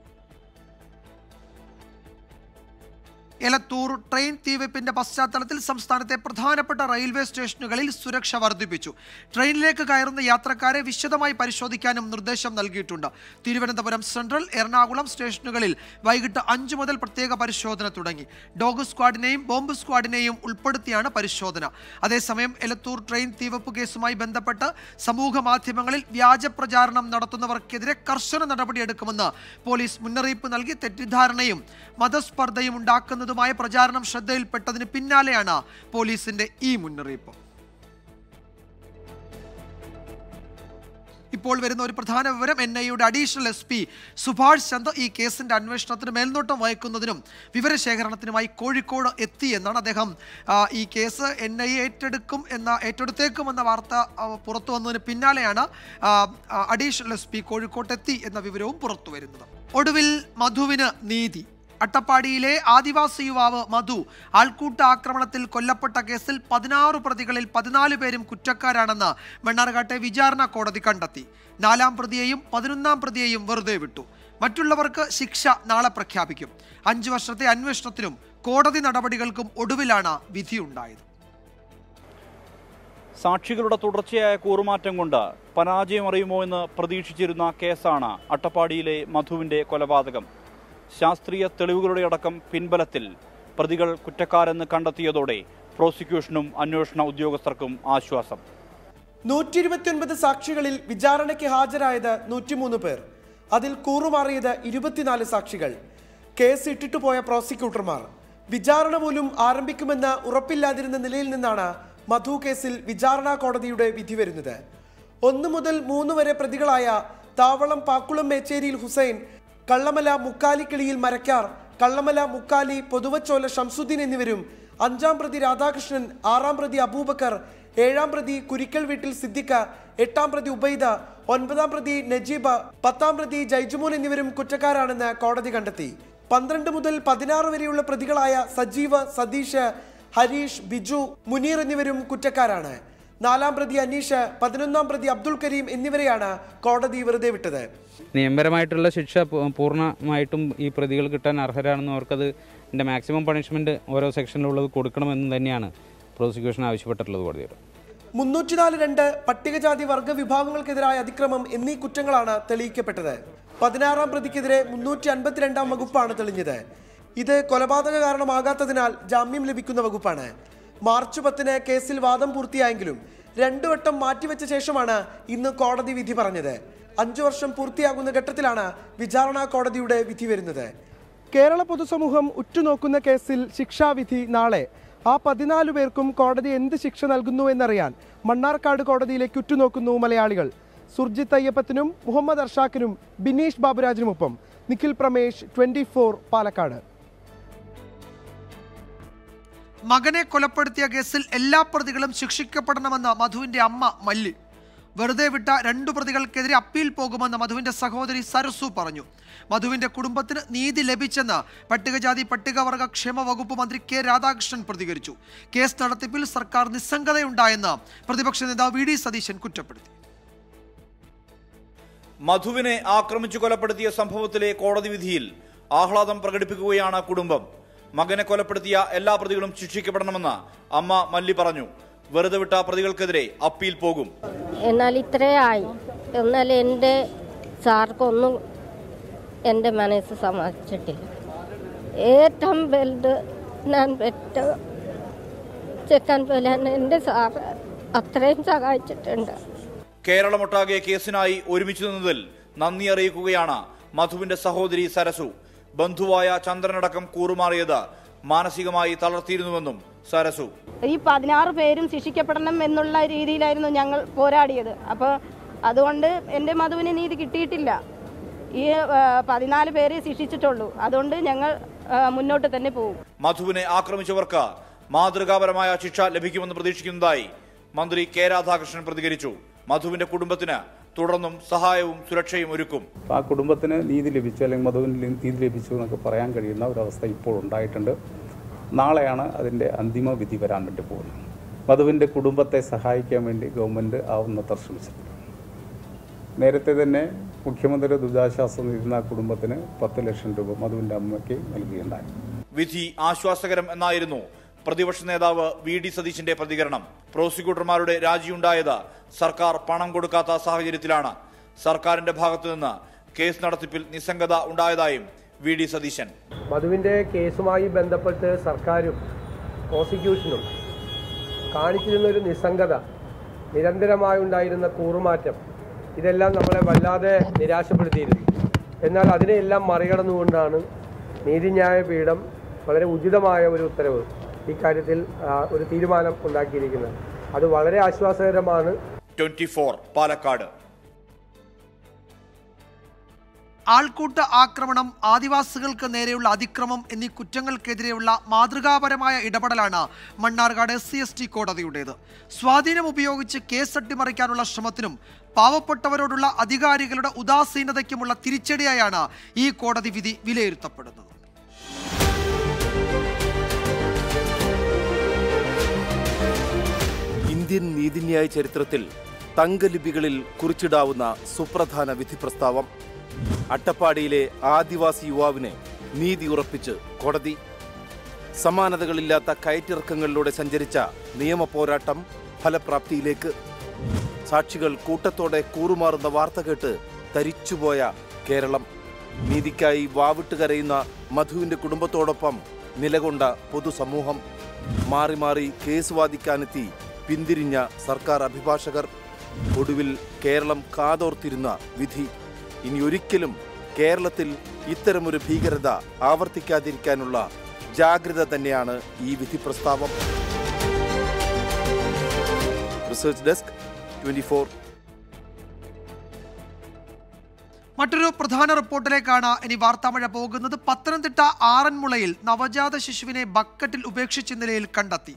Elathur train തീവെപ്പിന്റെ പശ്ചാത്തലത്തിൽ സംസ്ഥാനത്തെ പ്രധാനപ്പെട്ട റെയിൽവേ സ്റ്റേഷനുകളിൽ സുരക്ഷ വർദ്ധിപ്പിച്ചു. ട്രെയിനിലേക്ക് കയറുന്ന യാത്രക്കാരെ വിശദമായി പരിശോധിക്കാനും നിർദ്ദേശം നൽകിയിട്ടുണ്ട്. തിരുവനന്തപുരം സെൻട്രൽ, എറണാകുളം സ്റ്റേഷനുകളിൽ വൈകിട്ട് അഞ്ചു മുതൽ പ്രത്യേക പരിശോധന തുടങ്ങി. ഡോഗ് സ്ക്വാഡിനെയും ബോംബ് സ്ക്വാഡിനെയും ഉൾപ്പെടുത്തിയാണ് പരിശോധന. അതേസമയം എലത്തൂർ ട്രെയിൻ തീവെപ്പ് കേസുമായി ബന്ധപ്പെട്ട് സമൂഹ മാധ്യമങ്ങളിൽ വ്യാജ പ്രചാരണം നടത്തുന്നവർക്കെതിരെ കർശന നടപടിയെടുക്കുമെന്ന് പോലീസ് മുന്നറിയിപ്പ് നൽകി. തെറ്റിദ്ധാരണയും മതസ്പർദ്ധയും ഉണ്ടാക്കുന്നത് പ്രചാരണം ശ്രദ്ധയിൽപ്പെട്ടതിന് പിന്നാലെയാണ് പോലീസിന്റെ ഈ മുന്നറിയിപ്പ്. ഇപ്പോൾ വരുന്ന ഒരു പ്രധാന വിവരം എൻ ഐ എയുടെ additional S P Subhash Chandra ഈ കേസിന്റെ അന്വേഷണത്തിന് മേൽനോട്ടം വഹിക്കുന്നതിനും വിവരശേഖരണത്തിനുമായി കോഴിക്കോട് എത്തി എന്നാണ് അദ്ദേഹം. ഈ കേസ് എൻ ഐ എ ഏറ്റെടുക്കും എന്ന ഏറ്റെടുത്തേക്കും എന്ന വാർത്ത പുറത്തു വന്നതിന് പിന്നാലെയാണ് അഡീഷണൽ എസ് പി കോഴിക്കോട്ടെത്തി എന്ന വിവരവും പുറത്തു വരുന്നത്. ഒടുവിൽ മധുവിന് നീതി. അട്ടപ്പാടിയിലെ ആദിവാസി യുവാവ് മധു ആൾക്കൂട്ട ആക്രമണത്തിൽ കൊല്ലപ്പെട്ട കേസിൽ പതിനാറ് പ്രതികളിൽ പതിനാല് പേരും കുറ്റക്കാരാണെന്ന് മണ്ണാർക്കാട്ടെ വിചാരണ കോടതി കണ്ടെത്തി. നാലാം പ്രതിയെയും പതിനൊന്നാം പ്രതിയെയും വെറുതെ വിട്ടു. മറ്റുള്ളവർക്ക് ശിക്ഷ നാളെ പ്രഖ്യാപിക്കും. അഞ്ചു വർഷത്തെ അന്വേഷണത്തിനും കോടതി നടപടികൾക്കും ഒടുവിലാണ് വിധിയുണ്ടായത്. സാക്ഷികളുടെ തുടർച്ചയായ കൂറുമാറ്റം കൊണ്ട് പരാജയം അറിയുമോ എന്ന് പ്രതീക്ഷിച്ചിരുന്ന കേസാണ് അട്ടപ്പാടിയിലെ മധുവിൻ്റെ കൊലപാതകം. ശാസ്ത്രീയ തെളിവുകളുടെ അടക്കം പിൻബലത്തിൽ പ്രതികൾ കുറ്റക്കാരെന്ന് കണ്ടെത്തിയതോടെ പ്രോസിക്യൂഷനും അന്വേഷണ ഉദ്യോഗസ്ഥർക്കും ആശ്വാസം. നൂറ്റി ഇരുപത്തിയൊൻപത് സാക്ഷികളിൽ വിചാരണയ്ക്ക് ഹാജരായത് നൂറ്റിമൂന്ന് പേർ. അതിൽ കൂറുമാറിയത് ഇരുപത്തിനാല് സാക്ഷികൾ. കേസ് ഇട്ടിട്ടു പോയ പ്രോസിക്യൂട്ടർമാർ വിചാരണ പോലും ആരംഭിക്കുമെന്ന ഉറപ്പില്ലാതിരുന്ന നിലയിൽ നിന്നാണ് മധു കേസിൽ വിചാരണ കോടതിയുടെ വിധി വരുന്നത്. ഒന്ന് മുതൽ മൂന്ന് വരെ പ്രതികളായ താവളം പാക്കുളം മേച്ചേരിയിൽ ഹുസൈൻ, കള്ളമല മുക്കാലിക്കിളിയിൽ മരക്കാർ, കള്ളമല മുക്കാലി പൊതുവച്ചോല ഷംസുദ്ദീൻ എന്നിവരും അഞ്ചാം പ്രതി രാധാകൃഷ്ണൻ, ആറാം പ്രതി അബൂബക്കർ, ഏഴാം പ്രതി കുരിക്കൽ വീട്ടിൽ സിദ്ദിഖ, എട്ടാം പ്രതി ഉബൈദ, ഒൻപതാം പ്രതി നജീബ, പത്താം പ്രതി ജൈജുമോൻ എന്നിവരും കുറ്റക്കാരാണെന്ന് കോടതി കണ്ടെത്തി. പന്ത്രണ്ട് മുതൽ പതിനാറ് വരെയുള്ള പ്രതികളായ സജീവ്, സതീഷ്, ഹരീഷ്, ബിജു, മുനീർ എന്നിവരും കുറ്റക്കാരാണ്. നാലാം പ്രതി അനീഷ്, പതിനൊന്നാം പ്രതി അബ്ദുൾ കരീം എന്നിവരെയാണ് കോടതി വെറുതെ വിട്ടത്. നിയമപരമായിട്ടുള്ള ശിക്ഷ പൂർണ്ണമായിട്ടും ഈ പ്രതികൾ കിട്ടാൻ അർഹരാണെന്ന് അവർക്കത് എൻ്റെ മാക്സിമം പണിഷ്മെന്റ് ഓരോ സെക്ഷനിലുള്ളത് കൊടുക്കണമെന്ന് തന്നെയാണ് പ്രോസിക്യൂഷൻ ആവശ്യപ്പെട്ടിട്ടുള്ളത്. കോടതിയുടെ മുന്നൂറ്റി നാല് രണ്ട് പട്ടികജാതി വർഗ വിഭാഗങ്ങൾക്കെതിരായ അതിക്രമം എന്നീ കുറ്റങ്ങളാണ് തെളിയിക്കപ്പെട്ടത്. പതിനാറാം പ്രതിക്കെതിരെ മുന്നൂറ്റി അൻപത്തിരണ്ടാം വകുപ്പാണ് തെളിഞ്ഞത്. ഇത് കൊലപാതക കാരണമാകാത്തതിനാൽ ജാമ്യം ലഭിക്കുന്ന വകുപ്പാണ്. മാർച്ച് പത്തിന് കേസിൽ വാദം പൂർത്തിയായെങ്കിലും രണ്ടു വട്ടം മാറ്റിവെച്ച ശേഷമാണ് ഇന്ന് കോടതി വിധി പറഞ്ഞത്. അഞ്ചു വർഷം പൂർത്തിയാകുന്ന ഘട്ടത്തിലാണ് വിചാരണ കോടതിയുടെ വിധി വരുന്നത്. കേരള പൊതുസമൂഹം ഉറ്റുനോക്കുന്ന കേസിൽ ശിക്ഷാവിധി നാളെ. ആ പതിനാല് പേർക്കും കോടതി എന്ത് ശിക്ഷ നൽകുന്നു എന്നറിയാൻ മണ്ണാർക്കാട് കോടതിയിലേക്ക് ഉറ്റുനോക്കുന്നു മലയാളികൾ. സുർജിത് അയ്യപ്പത്തിനും മുഹമ്മദ് അർഷാക്കിനും ബിനീഷ് ബാബുരാജിനുമൊപ്പം നിഖിൽ പ്രമേഷ്, ട്വന്റി ഫോർ പാലക്കാട്. മകനെ കൊലപ്പെടുത്തിയ കേസിൽ എല്ലാ പ്രതികളും ശിക്ഷിക്കപ്പെടണമെന്ന് മധുവിൻ്റെ അമ്മ മല്ലി. വെറുതെ വിട്ട രണ്ടു പ്രതികൾക്കെതിരെ അപ്പീൽ പോകുമെന്ന് മധുവിൻ്റെ സഹോദരി സരസു പറഞ്ഞു. മധുവിൻ്റെ കുടുംബത്തിന് നീതി ലഭിച്ചെന്ന് പട്ടികജാതി പട്ടികവർഗ ക്ഷേമ വകുപ്പ് മന്ത്രി കെ രാധാകൃഷ്ണൻ പ്രതികരിച്ചു. കേസ് നടത്തിപ്പിൽ സർക്കാർ നിസ്സംഗതയുണ്ടായെന്ന് പ്രതിപക്ഷ നേതാവ് വി ഡി സതീശൻ കുറ്റപ്പെടുത്തി. മധുവിനെ ആക്രമിച്ചു കൊലപ്പെടുത്തിയ സംഭവത്തിലെ കോടതി വിധിയിൽ ആഹ്ലാദം പ്രകടിപ്പിക്കുകയാണ് കുടുംബം. മകനെ കൊലപ്പെടുത്തിയ എല്ലാ പ്രതികളും ശിക്ഷിക്കപ്പെടണമെന്ന് അമ്മ മല്ലി പറഞ്ഞു. വെറുതെ വിട്ട പ്രതികൾക്കെതിരെ അപ്പീൽ പോകും. എന്നാൽ ഇത്രേ ആയി. എന്നാൽ എൻ്റെ സാർക്കൊന്നും എൻ്റെ മനസ്സ് സമ്മതിച്ചിട്ടില്ല. ഏറ്റവും വലുത് ഞാൻ പെറ്റ ചെക്കാൻ പോലെ എൻ്റെ സാർ അത്രയും സഹായിച്ചിട്ടുണ്ട്. കേരളമൊട്ടാകെ കേസിനായി ഒരുമിച്ചു നിന്നതിൽ നന്ദി അറിയിക്കുകയാണ് മധുവിന്റെ സഹോദരി സരസു. ബന്ധുവായ ചന്ദ്രനടക്കം കൂറുമാറിയത് മാനസികമായി തളർത്തിയിരുന്നുവെന്നും സരസു. ഈ പതിനാറ് പേരും ശിക്ഷിക്കപ്പെടണം എന്നുള്ള രീതിയിലായിരുന്നു ഞങ്ങൾ പോരാടിയത്. അപ്പോൾ അതുകൊണ്ട് എൻ്റെ മധുവിന് നീതി കിട്ടിയിട്ടില്ല. ഈ പതിനാല് പേരെ ശിക്ഷിച്ചിട്ടുള്ളൂ. അതുകൊണ്ട് ഞങ്ങൾ മുന്നോട്ട് തന്നെ പോകും. മധുവിനെ ആക്രമിച്ചവർക്ക് മാതൃകാപരമായ ശിക്ഷ ലഭിക്കുമെന്ന് പ്രതീക്ഷിക്കുന്നതായി മന്ത്രി കെ രാധാകൃഷ്ണൻ പ്രതികരിച്ചു. മധുവിന്റെ കുടുംബത്തിന് തുടർന്നും സഹായവും സുരക്ഷയും ഒരുക്കും. ആ കുടുംബത്തിന് നീതി ലഭിച്ചു അല്ലെങ്കിൽ മധുവിന് നീതി ലഭിച്ചു എന്നൊക്കെ പറയാൻ കഴിയുന്ന ഒരവസ്ഥ ഇപ്പോൾ ഉണ്ടായിട്ടുണ്ട്. നാളെയാണ് അതിൻ്റെ അന്തിമ വിധി വരാൻ വേണ്ടി പോകുന്നത്. മധുവിൻ്റെ കുടുംബത്തെ സഹായിക്കാൻ വേണ്ടി ഗവൺമെൻറ് ആവുന്നത്ര ശ്രമിച്ചിട്ടുണ്ട്. നേരത്തെ തന്നെ മുഖ്യമന്ത്രി ദുരിതാശ്വാസം ഇരുന്ന കുടുംബത്തിന് പത്ത് ലക്ഷം രൂപ മധുവിൻ്റെ അമ്മയ്ക്ക് നൽകിയുണ്ടായി. വിധി ആശ്വാസകരം എന്നായിരുന്നു പ്രതിപക്ഷ നേതാവ് വി ഡി സതീശിന്റെ പ്രതികരണം. പ്രോസിക്യൂട്ടർമാരുടെ രാജിയുണ്ടായത് സർക്കാർ പണം കൊടുക്കാത്ത സാഹചര്യത്തിലാണ്. സർക്കാരിന്റെ ഭാഗത്തു നിന്ന് കേസ് നടത്തിപ്പിൽ നിസ്സംഗത ഉണ്ടായതായും വി ഡി സതീശൻ. മധുവിന്റെ കേസുമായി ബന്ധപ്പെട്ട് സർക്കാരും പ്രോസിക്യൂഷനും കാണിച്ചിരുന്നൊരു നിസ്സംഗത, നിരന്തരമായി ഉണ്ടായിരുന്ന കൂറുമാറ്റം, ഇതെല്ലാം നമ്മളെ വല്ലാതെ നിരാശപ്പെടുത്തിയിരുന്നു. എന്നാൽ അതിനെയെല്ലാം മറികടന്നുകൊണ്ടാണ് നീതിന്യായ പീഠം വളരെ ഉചിതമായ ഒരു ഉത്തരവ് ഇക്കാര്യത്തിൽ ഒരു തീരുമാനം ഉണ്ടാക്കിയിരിക്കുന്നത്. അത് വളരെ ആശ്വാസകരമാണ്. Twenty four Palakkad. ആൾക്കൂട്ട ആക്രമണം ആദിവാസികൾക്ക് നേരെയുള്ള അതിക്രമം എന്നീ കുറ്റങ്ങൾക്കെതിരെയുള്ള മാതൃകാപരമായ ഇടപെടലാണ് Mannarkkad S C S T കോടതിയുടേത്. സ്വാധീനം ഉപയോഗിച്ച് കേസ് അട്ടിമറിക്കാനുള്ള ശ്രമത്തിനും പാവപ്പെട്ടവരോടുള്ള അധികാരികളുടെ ഉദാസീനതയ്ക്കുമുള്ള തിരിച്ചടിയായാണ് ഈ കോടതി വിധി വിലയിരുത്തപ്പെടുന്നത്. ഇന്ത്യൻ നീതിന്യായ ചരിത്രത്തിൽ തങ്കലിപികളിൽ കുറിച്ചിടാവുന്ന സുപ്രധാന വിധി പ്രസ്താവം. അട്ടപ്പാടിയിലെ ആദിവാസി യുവാവിനെ നീതി ഉറപ്പിച്ച് കോടതി. സമാനതകളില്ലാത്ത കയറ്റിറക്കങ്ങളിലൂടെ സഞ്ചരിച്ച നിയമ പോരാട്ടം ഫലപ്രാപ്തിയിലേക്ക്. സാക്ഷികൾ കൂട്ടത്തോടെ കൂറുമാറുന്ന വാർത്ത കേട്ട് തരിച്ചുപോയ കേരളം. നീതിക്കായി വാവിട്ട് കരയുന്ന മധുവിൻ്റെ കുടുംബത്തോടൊപ്പം നിലകൊണ്ട പൊതുസമൂഹം. മാറി മാറി കേസ് വാദിക്കാനെത്തി പിന്തിരിഞ്ഞ സർക്കാർ അഭിഭാഷകർ. ഒടുവിൽ കേരളം കാതോർത്തിരുന്ന വിധി. ഇനി ഒരിക്കലും കേരളത്തിൽ ഇത്തരമൊരു ഭീകരത ആവർത്തിക്കാതിരിക്കാനുള്ള ജാഗ്രത തന്നെയാണ് ഈ വിധി പ്രസ്താവം. Research desk twenty four. മറ്റൊരു പ്രധാന റിപ്പോർട്ടിലേക്കാണ് ഇനി വാർത്താമഴ പോകുന്നത്. പത്തനംതിട്ട ആറന്മുളയിൽ നവജാത ശിശുവിനെ ബക്കറ്റിൽ ഉപേക്ഷിച്ച നിലയിൽ കണ്ടെത്തി.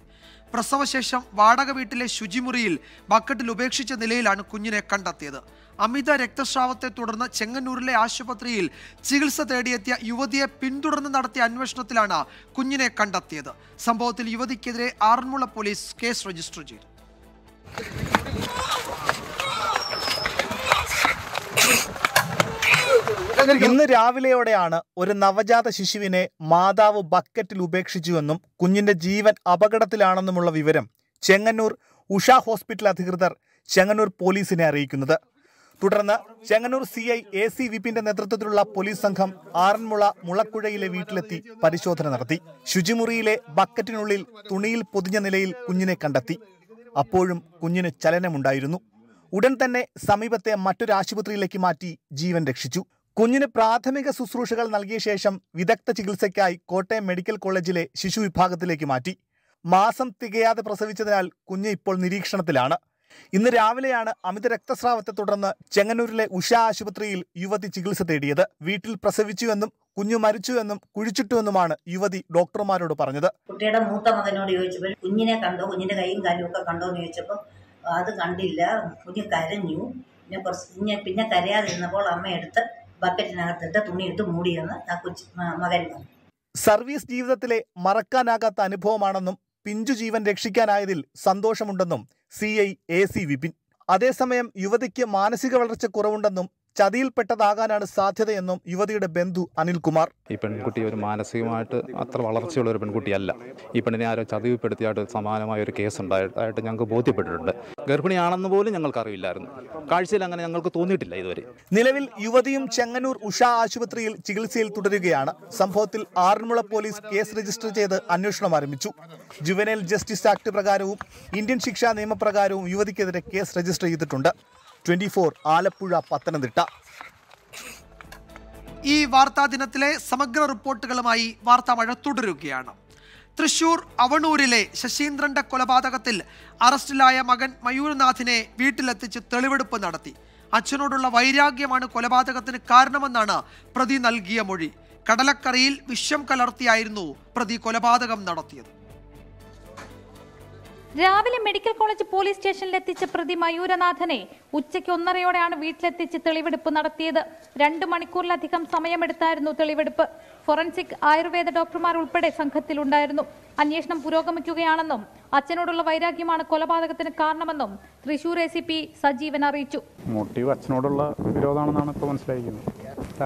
പ്രസവശേഷം വാടക വീട്ടിലെ ശുചിമുറിയിൽ ബക്കറ്റിൽ ഉപേക്ഷിച്ച നിലയിലാണ് കുഞ്ഞിനെ കണ്ടെത്തിയത്. അമിത രക്തസ്രാവത്തെ തുടർന്ന് ചെങ്ങന്നൂരിലെ ആശുപത്രിയിൽ ചികിത്സ തേടിയെത്തിയ യുവതിയെ പിന്തുടർന്ന് നടത്തിയ അന്വേഷണത്തിലാണ് കുഞ്ഞിനെ കണ്ടെത്തിയത്. സംഭവത്തിൽ യുവതിക്കെതിരെ ആറന്മുള പോലീസ് കേസ് രജിസ്റ്റർ ചെയ്തു. ഇന്ന് രാവിലെയോടെയാണ് ഒരു നവജാത ശിശുവിനെ മാതാവ് ബക്കറ്റിൽ ഉപേക്ഷിച്ചുവെന്നും കുഞ്ഞിന്റെ ജീവൻ അപകടത്തിലാണെന്നുമുള്ള വിവരം ചെങ്ങന്നൂർ ഉഷ ഹോസ്പിറ്റൽ അധികൃതർ ചെങ്ങന്നൂർ പോലീസിനെ അറിയിക്കുന്നത്. തുടർന്ന് Chengannur C I A C വിപിന്റെ നേതൃത്വത്തിലുള്ള പോലീസ് സംഘം ആറന്മുള മുളക്കുഴയിലെ വീട്ടിലെത്തി പരിശോധന നടത്തി. ശുചിമുറിയിലെ ബക്കറ്റിനുള്ളിൽ തുണിയിൽ പൊതിഞ്ഞ നിലയിൽ കുഞ്ഞിനെ കണ്ടെത്തി. അപ്പോഴും കുഞ്ഞിന് ചലനമുണ്ടായിരുന്നു. ഉടൻ തന്നെ സമീപത്തെ മറ്റൊരു ആശുപത്രിയിലേക്ക് മാറ്റി ജീവൻ രക്ഷിച്ചു. കുഞ്ഞിന് പ്രാഥമിക ശുശ്രൂഷകൾ നൽകിയ ശേഷം വിദഗ്ധ ചികിത്സയ്ക്കായി കോട്ടയം മെഡിക്കൽ കോളേജിലെ ശിശു വിഭാഗത്തിലേക്ക് മാറ്റി. മാസം തികയാതെ പ്രസവിച്ചതിനാൽ കുഞ്ഞ് ഇപ്പോൾ നിരീക്ഷണത്തിലാണ്. ഇന്ന് രാവിലെയാണ് അമിത രക്തസ്രാവത്തെ തുടർന്ന് ചെങ്ങന്നൂരിലെ ഉഷ ആശുപത്രിയിൽ യുവതി ചികിത്സ തേടിയത്. വീട്ടിൽ പ്രസവിച്ചുവെന്നും കുഞ്ഞു മരിച്ചുവെന്നും കുഴിച്ചിട്ടുവെന്നുമാണ് യുവതി ഡോക്ടർമാരോട് പറഞ്ഞത്. കുട്ടിയുടെ മൂത്ത മകനോട് ചോദിച്ചപ്പോൾ കുഞ്ഞിനെ കണ്ടോ, കുഞ്ഞിന്റെ കൈയും കാലും ഒക്കെ കണ്ടോ എന്ന് ചോദിച്ചപ്പോൾ അത് കണ്ടില്ല, കുഞ്ഞ് കരഞ്ഞു. പിന്നെ കുറച്ച് കുഞ്ഞ് പിന്നെ കരയാതിരുന്നപ്പോൾ അമ്മയെടുത്ത് ബക്കറ്റിനകത്തിട്ട് തുണിയിട്ട് മൂടിയെന്ന് ആ കൊച്ചു മകൻ പറഞ്ഞു. സർവീസ് ജീവിതത്തിലെ മറക്കാനാകാത്ത അനുഭവമാണെന്നും പിഞ്ചു ജീവൻ രക്ഷിക്കാനായതിൽ സന്തോഷമുണ്ടെന്നും C I A C Vipin. അതേസമയം യുവതിക്ക് മാനസിക വളർച്ച കുറവുണ്ടെന്നും ചതിയിൽപ്പെട്ടതാകാനാണ് സാധ്യതയെന്നും യുവതിയുടെ ബന്ധു അനിൽകുമാർ. ഈ പെൺകുട്ടി ഒരു മാനസികമായിട്ട് അത്ര വളർച്ചയുള്ള ഒരു പെൺകുട്ടിയല്ല. ഈ പെണ്ണിനെ ആരോ ചതിവിപ്പെടുത്തിയായിട്ട് സമാനമായ ഒരു കേസ് ഉണ്ടായിട്ടായിട്ട് ഞങ്ങൾക്ക് ബോധ്യപ്പെട്ടിട്ടുണ്ട്. ഗർഭിണിയാണെന്ന് പോലും ഞങ്ങൾക്ക് അറിയില്ലായിരുന്നു. കാഴ്ചയിൽ അങ്ങനെ ഞങ്ങൾക്ക് തോന്നിയിട്ടില്ല ഇതുവരെ. നിലവിൽ യുവതിയും ചെങ്ങന്നൂർ ഉഷ ആശുപത്രിയിൽ ചികിത്സയിൽ തുടരുകയാണ്. സംഭവത്തിൽ ആറന്മുള പോലീസ് കേസ് രജിസ്റ്റർ ചെയ്ത് അന്വേഷണം ആരംഭിച്ചു. ജുവനൈൽ ജസ്റ്റിസ് ആക്ട് പ്രകാരവും ഇന്ത്യൻ ശിക്ഷാ നിയമപ്രകാരവും യുവതിക്കെതിരെ കേസ് രജിസ്റ്റർ ചെയ്തിട്ടുണ്ട്. Twenty four Alappuzha Pathanamthitta. ഈ വാർത്താ ദിനത്തിലെ സമഗ്ര റിപ്പോർട്ടുകളുമായി വാർത്താമഴ തുടരുകയാണ്. തൃശൂർ അവണൂരിലെ ശശീന്ദ്രന്റെ കൊലപാതകത്തിൽ അറസ്റ്റിലായ മകൻ മയൂരനാഥിനെ വീട്ടിലെത്തിച്ച് തെളിവെടുപ്പ് നടത്തി. അച്ഛനോടുള്ള വൈരാഗ്യമാണ് കൊലപാതകത്തിന് കാരണമെന്നാണ് പ്രതി നൽകിയ മൊഴി. കടലക്കറിയിൽ വിഷം കലർത്തിയായിരുന്നു പ്രതി കൊലപാതകം നടത്തിയത്. രാവിലെ മെഡിക്കൽ കോളേജ് പോലീസ് സ്റ്റേഷനിലെത്തിച്ച പ്രതി മയൂരനാഥനെ ഉച്ചയ്ക്ക് ഒന്നരയോടെയാണ് വീട്ടിലെത്തിച്ച് തെളിവെടുപ്പ് നടത്തിയത്. രണ്ടു മണിക്കൂറിലധികം സമയമെടുത്തായിരുന്നു തെളിവെടുപ്പ്. ഫോറൻസിക് ആയുർവേദ ഡോക്ടർമാർ ഉൾപ്പെടെ സംഘത്തിലുണ്ടായിരുന്നു. അന്വേഷണം പുരോഗമിക്കുകയാണെന്നും അച്ഛനോടുള്ള വൈരാഗ്യമാണ് കൊലപാതകത്തിന് കാരണമെന്നും Thrissur A C P Sajeevan അറിയിച്ചു. മോട്ടീവ് അച്ഛനോടുള്ള വിരോധമാണെന്നാണ് ഇപ്പോൾ മനസ്സിലായിരിക്കുന്നത്.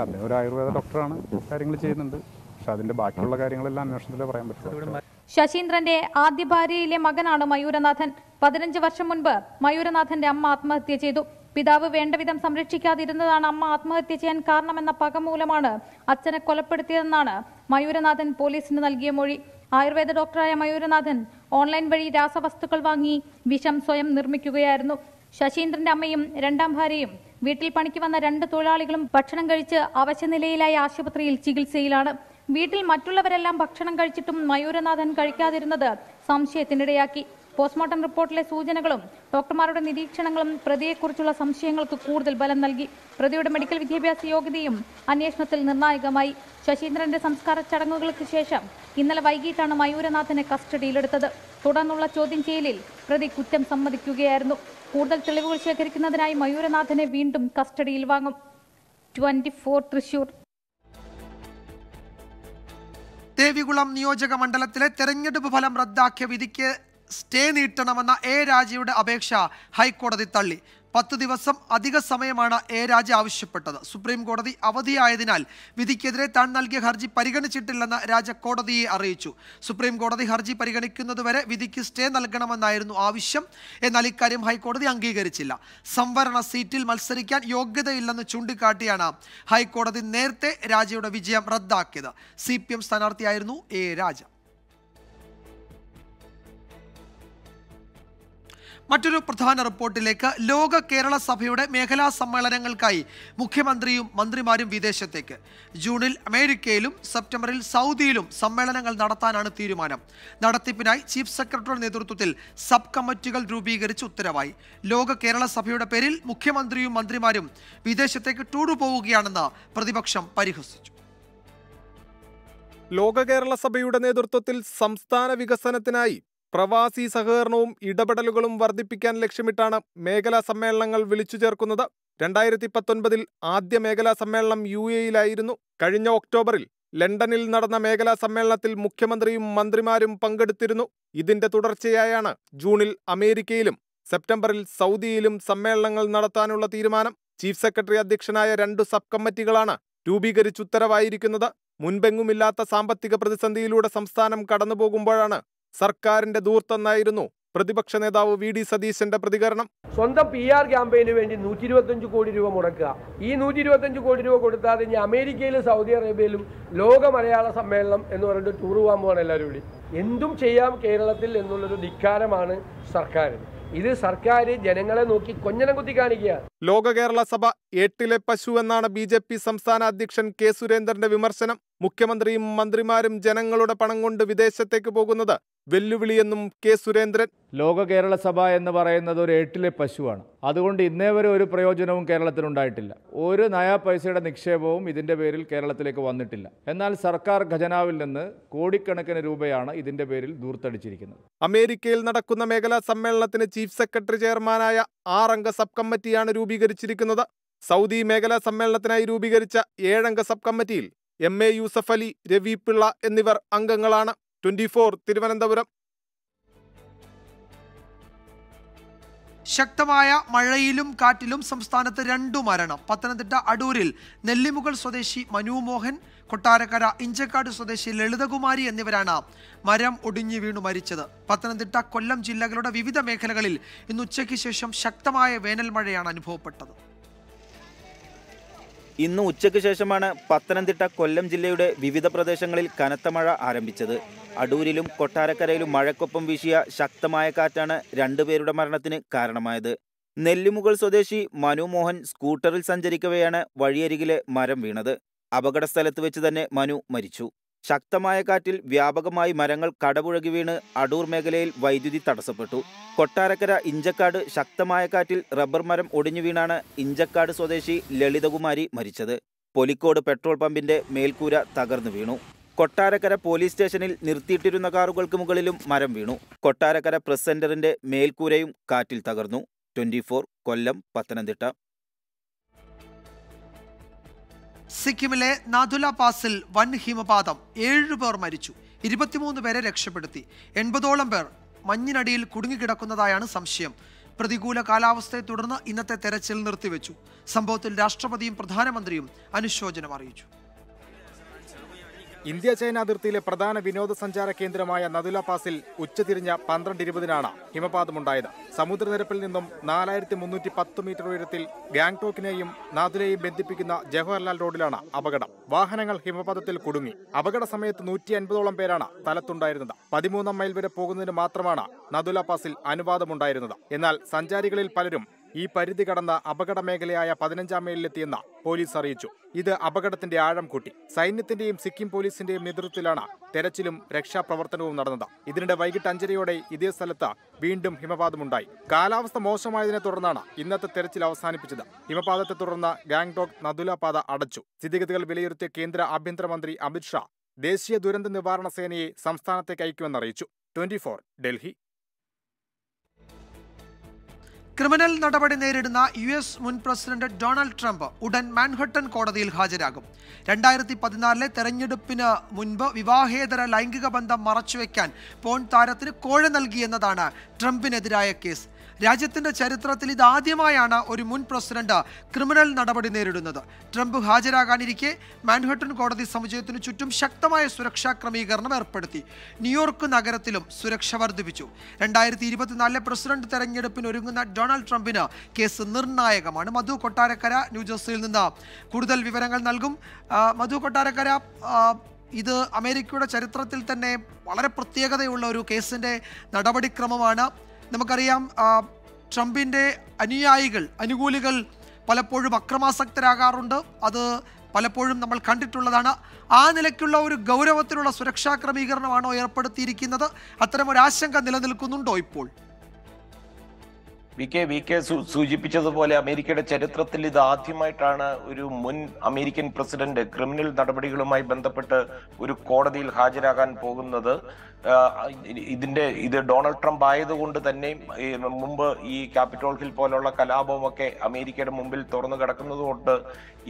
അദ്ദേഹം ഒരു ആയുർവേദ ഡോക്ടറാണ്, കാര്യങ്ങൾ ചെയ്യുന്നുണ്ട്. പക്ഷെ അതിന്റെ ബാക്കിയുള്ള കാര്യങ്ങളെല്ലാം അന്വേഷണത്തിലേ പറയാൻ പറ്റുള്ളൂ. ശശീന്ദ്രന്റെ ആദ്യ ഭാര്യയിലെ മകനാണ് മയൂരനാഥൻ. പതിനഞ്ച് വർഷം മുൻപ് മയൂരനാഥന്റെ അമ്മ ആത്മഹത്യ ചെയ്തു. പിതാവ് വേണ്ടവിധം സംരക്ഷിക്കാതിരുന്നതാണ് അമ്മ ആത്മഹത്യ ചെയ്യാൻ കാരണമെന്ന പകമൂലമാണ് അച്ഛനെ കൊലപ്പെടുത്തിയതെന്നാണ് മയൂരനാഥൻ പോലീസിന് നൽകിയ മൊഴി. ആയുർവേദ ഡോക്ടറായ മയൂരനാഥൻ ഓൺലൈൻ വഴി രാസവസ്തുക്കൾ വാങ്ങി വിഷം സ്വയം നിർമ്മിക്കുകയായിരുന്നു. ശശീന്ദ്രന്റെ അമ്മയും രണ്ടാം ഭാര്യയും വീട്ടിൽ പണിക്ക് വന്ന രണ്ട് തൊഴിലാളികളും ഭക്ഷണം കഴിച്ച് അവശനിലയിലായി ആശുപത്രിയിൽ ചികിത്സയിലാണ്. വീട്ടിൽ മറ്റുള്ളവരെല്ലാം ഭക്ഷണം കഴിച്ചിട്ടും മയൂരനാഥൻ കഴിക്കാതിരുന്നത് സംശയത്തിനിടയാക്കി. പോസ്റ്റ്മോർട്ടം റിപ്പോർട്ടിലെ സൂചനകളും ഡോക്ടർമാരുടെ നിരീക്ഷണങ്ങളും പ്രതിയെക്കുറിച്ചുള്ള സംശയങ്ങൾക്ക് കൂടുതൽ ബലം നൽകി. പ്രതിയുടെ മെഡിക്കൽ വിദ്യാഭ്യാസ യോഗ്യതയും അന്വേഷണത്തിൽ നിർണായകമായി. ശശീന്ദ്രന്റെ സംസ്കാര ചടങ്ങുകൾക്ക് ശേഷം ഇന്നലെ വൈകിട്ടാണ് മയൂരനാഥനെ കസ്റ്റഡിയിലെടുത്തത്. തുടർന്നുള്ള ചോദ്യം ചെയ്യലിൽ പ്രതി കുറ്റം സമ്മതിക്കുകയായിരുന്നു. കൂടുതൽ തെളിവുകൾ ശേഖരിക്കുന്നതിനായി മയൂരനാഥനെ വീണ്ടും കസ്റ്റഡിയിൽ വാങ്ങും. ഇരുപത്തിനാല് തൃശൂർ. ദേവികുളം നിയോജക മണ്ഡലത്തിലെ തെരഞ്ഞെടുപ്പ് ഫലം റദ്ദാക്കിയ വിധിക്ക് സ്റ്റേ നീട്ടണമെന്ന എ രാജയുടെ അപേക്ഷ ഹൈക്കോടതി തള്ളി. പത്ത് ദിവസം അധിക സമയമാണ് എ രാജ ആവശ്യപ്പെട്ടത്. സുപ്രീം കോടതി അവധിയായതിനാൽ വിധിക്കെതിരെ താൻ നൽകിയ ഹർജി പരിഗണിച്ചിട്ടില്ലെന്ന് രാജ കോടതിയെ അറിയിച്ചു. സുപ്രീം കോടതി ഹർജി പരിഗണിക്കുന്നതുവരെ വിധിക്ക് സ്റ്റേ നൽകണമെന്നായിരുന്നു ആവശ്യം. എന്നാൽ ഇക്കാര്യം ഹൈക്കോടതി അംഗീകരിച്ചില്ല. സംവരണ സീറ്റിൽ മത്സരിക്കാൻ യോഗ്യതയില്ലെന്ന് ചൂണ്ടിക്കാട്ടിയാണ് ഹൈക്കോടതി നേരത്തെ രാജയുടെ വിജയം റദ്ദാക്കിയത്. സി പി എം സ്ഥാനാർത്ഥിയായിരുന്നു എ രാജ. മറ്റൊരു പ്രധാന റിപ്പോർട്ടിലേക്ക്. ലോക കേരള സഭയുടെ മേഖലാ സമ്മേളനങ്ങൾക്കായി മുഖ്യമന്ത്രിയും മന്ത്രിമാരും വിദേശത്തേക്ക്. ജൂണിൽ അമേരിക്കയിലും സെപ്റ്റംബറിൽ സൗദിയിലും സമ്മേളനങ്ങൾ നടത്താനാണ് തീരുമാനം. നടത്തിപ്പിനായി ചീഫ് സെക്രട്ടറിയുടെ നേതൃത്വത്തിൽ സബ് കമ്മിറ്റികൾ രൂപീകരിച്ച് ഉത്തരവായി. ലോക കേരള സഭയുടെ പേരിൽ മുഖ്യമന്ത്രിയും മന്ത്രിമാരും വിദേശത്തേക്ക് ടൂർ പോവുകയാണെന്ന് പ്രതിപക്ഷം പരിഹസിച്ചു. ലോക കേരള സഭയുടെ നേതൃത്വത്തിൽ സംസ്ഥാന വികസനത്തിനായി പ്രവാസി സഹകരണവും ഇടപെടലുകളും വർദ്ധിപ്പിക്കാൻ ലക്ഷ്യമിട്ടാണ് മേഖലാ സമ്മേളനങ്ങൾ വിളിച്ചു ചേർക്കുന്നത്. രണ്ടായിരത്തി പത്തൊൻപതിൽ ആദ്യ മേഖലാ സമ്മേളനം യു എയിലായിരുന്നു. കഴിഞ്ഞ ഒക്ടോബറിൽ ലണ്ടനിൽ നടന്ന മേഖലാ സമ്മേളനത്തിൽ മുഖ്യമന്ത്രിയും മന്ത്രിമാരും പങ്കെടുത്തിരുന്നു. ഇതിന്റെ തുടർച്ചയായാണ് ജൂണിൽ അമേരിക്കയിലും സെപ്റ്റംബറിൽ സൗദിയിലും സമ്മേളനങ്ങൾ നടത്താനുള്ള തീരുമാനം. ചീഫ് സെക്രട്ടറി അധ്യക്ഷനായ രണ്ടു സബ് കമ്മിറ്റികളാണ് രൂപീകരിച്ച് ഉത്തരവായിരിക്കുന്നത്. മുൻപെങ്ങുമില്ലാത്ത സാമ്പത്തിക പ്രതിസന്ധിയിലൂടെ സംസ്ഥാനം കടന്നുപോകുമ്പോഴാണ് സർക്കാരിന്റെ ദൂർത്തെന്നായിരുന്നു പ്രതിപക്ഷ നേതാവ് വി ഡി സതീശന്റെ പ്രതികരണം. സ്വന്തം പി ആർ ക്യാമ്പയിന് വേണ്ടി നൂറ്റി ഇരുപത്തഞ്ച് കോടി രൂപ മുടക്കുക. ഈ നൂറ്റി ഇരുപത്തഞ്ച് കോടി രൂപ കൊടുത്താൽ ഇനി അമേരിക്കയിലും സൗദി അറേബ്യയിലും ലോക മലയാള സമ്മേളനം എന്ന് പറഞ്ഞിട്ട് ടൂർ പോകാൻ പോകണം. എല്ലാവരും കൂടി എന്തും ചെയ്യാം കേരളത്തിൽ എന്നുള്ളൊരു ധിക്കാരമാണ് സർക്കാരിന്. ഇത് സർക്കാർ ജനങ്ങളെ നോക്കി കൊഞ്ഞനം കുത്തി കാണിക്കുക. ലോക കേരള സഭ എട്ടിലെ പശു എന്നാണ് ബി ജെ പി സംസ്ഥാന അധ്യക്ഷൻ കെ സുരേന്ദ്രന്റെ വിമർശനം. മുഖ്യമന്ത്രിയും മന്ത്രിമാരും ജനങ്ങളുടെ പണം കൊണ്ട് വിദേശത്തേക്ക് പോകുന്നത് വെല്ലുവിളിയെന്നും കെ സുരേന്ദ്രൻ. ലോക കേരള സഭ എന്ന് പറയുന്നത് ഒരു എട്ടിലെ പശുവാണ്. അതുകൊണ്ട് ഇന്നേ വരെ ഒരു പ്രയോജനവും കേരളത്തിനുണ്ടായിട്ടില്ല. ഒരു നയാ പൈസയുടെ നിക്ഷേപവും ഇതിൻ്റെ പേരിൽ കേരളത്തിലേക്ക് വന്നിട്ടില്ല. എന്നാൽ സർക്കാർ ഖജനാവിൽ നിന്ന് കോടിക്കണക്കിന് രൂപയാണ് ഇതിൻ്റെ പേരിൽ ദൂർത്തടിച്ചിരിക്കുന്നത്. അമേരിക്കയിൽ നടക്കുന്ന മേഖലാ സമ്മേളനത്തിന് ചീഫ് സെക്രട്ടറി ചെയർമാനായ ആറംഗ സബ് കമ്മിറ്റിയാണ് രൂപീകരിച്ചിരിക്കുന്നത്. സൗദി മേഖലാ സമ്മേളനത്തിനായി രൂപീകരിച്ച ഏഴംഗ സബ് കമ്മിറ്റിയിൽ എം എ യൂസഫ് അലി, രവി പിള്ള എന്നിവർ അംഗങ്ങളാണ്. ഇരുപത്തിനാല് തിരുവനന്തപുരം. ശക്തമായ മഴയിലും കാറ്റിലും സംസ്ഥാനത്ത് രണ്ടു മരണം. പത്തനംതിട്ട അടൂരിൽ നെല്ലിമുകൾ സ്വദേശി മനുമോഹൻ, കൊട്ടാരക്കര ഇഞ്ചക്കാട് സ്വദേശി ലളിതകുമാരി എന്നിവരാണ് മരം ഒടിഞ്ഞു വീണു മരിച്ചത്. പത്തനംതിട്ട, കൊല്ലം ജില്ലകളുടെ വിവിധ മേഖലകളിൽ ഇന്ന് ഉച്ചയ്ക്ക് ശേഷം ശക്തമായ വേനൽ മഴയാണ് അനുഭവപ്പെട്ടത്. ഇന്ന് ഉച്ചയ്ക്ക് ശേഷമാണ് പത്തനംതിട്ട, കൊല്ലം ജില്ലയുടെ വിവിധ പ്രദേശങ്ങളിൽ കനത്ത മഴ ആരംഭിച്ചത്. അടൂരിലും കൊട്ടാരക്കരയിലും മഴക്കൊപ്പം വീശിയ ശക്തമായ കാറ്റാണ് രണ്ടുപേരുടെ മരണത്തിന് കാരണമായത്. നെല്ലിമുകൾ സ്വദേശി മനുമോഹൻ സ്കൂട്ടറിൽ സഞ്ചരിക്കവെയാണ് വഴിയരികിലെ മരം വീണത്. അപകട സ്ഥലത്ത് വെച്ച് തന്നെ മനു മരിച്ചു. ശക്തമായ കാറ്റിൽ വ്യാപകമായി മരങ്ങൾ കടപുഴകി വീണ് അടൂർ മേഖലയിൽ വൈദ്യുതി തടസ്സപ്പെട്ടു. കൊട്ടാരക്കര ഇഞ്ചക്കാട് ശക്തമായ കാറ്റിൽ റബ്ബർ മരം ഒടിഞ്ഞു വീണാണ് ഇഞ്ചക്കാട് സ്വദേശി ലളിതകുമാരി മരിച്ചത്. പൊലിക്കോട് പെട്രോൾ പമ്പിന്റെ മേൽക്കൂര തകർന്നു വീണു. കൊട്ടാരക്കര പോലീസ് സ്റ്റേഷനിൽ നിർത്തിയിട്ടിരുന്ന കാറുകൾക്ക് മുകളിലും മരം വീണു. കൊട്ടാരക്കര പ്രസ് സെന്ററിന്റെ മേൽക്കൂരയും കാറ്റിൽ തകർന്നു. ഇരുപത്തിനാല് കൊല്ലം, പത്തനംതിട്ട. സിക്കിമിലെ നാഥുല പാസിൽ വൻ ഹിമപാതം. ഏഴു പേർ മരിച്ചു, ഇരുപത്തിമൂന്ന് പേരെ രക്ഷപ്പെടുത്തി. എൺപതോളം പേർ മഞ്ഞിനടിയിൽ കുടുങ്ങിക്കിടക്കുന്നതായാണ് സംശയം. പ്രതികൂല കാലാവസ്ഥയെ തുടർന്ന് ഇന്നത്തെ തെരച്ചിൽ നിർത്തിവെച്ചു. സംഭവത്തിൽ രാഷ്ട്രപതിയും പ്രധാനമന്ത്രിയും അനുശോചനം അറിയിച്ചു. ഇന്ത്യ ചൈന അതിർത്തിയിലെ പ്രധാന വിനോദസഞ്ചാര കേന്ദ്രമായ നതുല പാസിൽ ഉച്ചതിരിഞ്ഞ പന്ത്രണ്ട് ഇരുപതിനാണ് ഹിമപാതമുണ്ടായത്. സമുദ്രനിരപ്പിൽ നിന്നും നാലായിരത്തി മുന്നൂറ്റി പത്ത് മീറ്റർ ഉയരത്തിൽ ഗാംഗ്ടോക്കിനെയും നാതുലയെയും ബന്ധിപ്പിക്കുന്ന ജവഹർലാൽ റോഡിലാണ് അപകടം. വാഹനങ്ങൾ ഹിമപാതത്തിൽ കുടുങ്ങി. അപകട സമയത്ത് നൂറ്റി അൻപതോളം പേരാണ് സ്ഥലത്തുണ്ടായിരുന്നത്. പതിമൂന്നാം മൈൽ വരെ പോകുന്നതിന് മാത്രമാണ് നതുല പാസിൽ അനുവാദമുണ്ടായിരുന്നത്. എന്നാൽ സഞ്ചാരികളിൽ പലരും ഈ പരിധി കടന്ന അപകട മേഖലയായ പതിനഞ്ചാം മൈലിലെത്തിയെന്ന പോലീസ് അറിയിച്ചു. ഇത് അപകടത്തിന്റെ ആഴം കൂട്ടി. സൈന്യത്തിന്റെയും സിക്കിം പോലീസിന്റെയും നേതൃത്വത്തിലാണ് തെരച്ചിലും രക്ഷാപ്രവർത്തനവും നടന്നത്. ഇതിനിടെ വൈകിട്ട് അഞ്ചരയോടെ ഇതേ സ്ഥലത്ത് വീണ്ടും ഹിമപാതമുണ്ടായി. കാലാവസ്ഥ മോശമായതിനെ തുടർന്നാണ് ഇന്നത്തെ തെരച്ചിൽ അവസാനിപ്പിച്ചത്. ഹിമപാതത്തെ തുടർന്ന് ഗാംഗ്ടോക്ക് നദുല പാത അടച്ചു. സ്ഥിതിഗതികൾ വിലയിരുത്തിയ കേന്ദ്ര ആഭ്യന്തരമന്ത്രി അമിത്ഷാ ദേശീയ ദുരന്ത നിവാരണ സേനയെ സംസ്ഥാനത്തേക്ക് അയക്കുമെന്ന് അറിയിച്ചു. Twenty four Delhi. ക്രിമിനൽ നടപടി നേരിടുന്ന യു എസ് മുൻ പ്രസിഡന്റ് ഡൊണാൾഡ് ട്രംപ് ഉടൻ മാൻഹട്ടൻ കോടതിയിൽ ഹാജരാകും. രണ്ടായിരത്തി പതിനാലിലെ തെരഞ്ഞെടുപ്പിന് മുൻപ് വിവാഹേതര ലൈംഗിക ബന്ധം മറച്ചുവെക്കാൻ പോൺ താരത്തിന് കോഴ നൽകിയെന്നതാണ് ട്രംപിനെതിരായ കേസ്. രാജ്യത്തിന്റെ ചരിത്രത്തിൽ ഇതാദ്യമായാണ് ഒരു മുൻ പ്രസിഡന്റ് ക്രിമിനൽ നടപടി നേരിടുന്നത്. ട്രംപ് ഹാജരാകാനിരിക്കെ മാൻഹട്ടൻ കോടതി സമുച്ചയത്തിനു ചുറ്റും ശക്തമായ സുരക്ഷാ ക്രമീകരണം ഏർപ്പെടുത്തി. ന്യൂയോർക്ക് നഗരത്തിലും സുരക്ഷ വർദ്ധിപ്പിച്ചു. രണ്ടായിരത്തി ഇരുപത്തിനാലിലെ പ്രസിഡന്റ് തെരഞ്ഞെടുപ്പിന് ഒരുങ്ങുന്ന ഡൊണാൾഡ് ട്രംപിന് കേസ് നിർണായകമാണ്. മധു കൊട്ടാരക്കര ന്യൂജേഴ്സിയിൽ നിന്ന് കൂടുതൽ വിവരങ്ങൾ നൽകും. മധു കൊട്ടാരക്കര, ഇത് അമേരിക്കയുടെ ചരിത്രത്തിൽ തന്നെ വളരെ പ്രത്യേകതയുള്ള ഒരു കേസിൻ്റെ നടപടിക്രമമാണ്. നമുക്കറിയാം, ട്രംപിൻ്റെ അനുയായികൾ അനുകൂലികൾ പലപ്പോഴും അക്രമാസക്തരാകാറുണ്ട്. അത് പലപ്പോഴും നമ്മൾ കണ്ടിട്ടുള്ളതാണ്. ആ നിലയ്ക്കുള്ള ഒരു ഗൗരവത്തിലുള്ള സുരക്ഷാ ക്രമീകരണമാണോ ഏർപ്പെടുത്തിയിരിക്കുന്നത്? അത്തരമൊരാശങ്ക നിലനിൽക്കുന്നുണ്ടോ ഇപ്പോൾ? വി കെ വി കെ സൂചിപ്പിച്ചതുപോലെ അമേരിക്കയുടെ ചരിത്രത്തിൽ ഇത് ആദ്യമായിട്ടാണ് ഒരു മുൻ അമേരിക്കൻ പ്രസിഡന്റ് ക്രിമിനൽ നടപടികളുമായി ബന്ധപ്പെട്ട് ഒരു കോടതിയിൽ ഹാജരാകാൻ പോകുന്നത്. ഇതിന്റെ ഇത് ഡൊണാൾഡ് ട്രംപ് ആയതുകൊണ്ട് തന്നെ മുമ്പ് ഈ ക്യാപിറ്റോൾ ഹിൽ പോലുള്ള കലാപമൊക്കെ അമേരിക്കയുടെ മുമ്പിൽ തുറന്നു കിടക്കുന്നതുകൊണ്ട്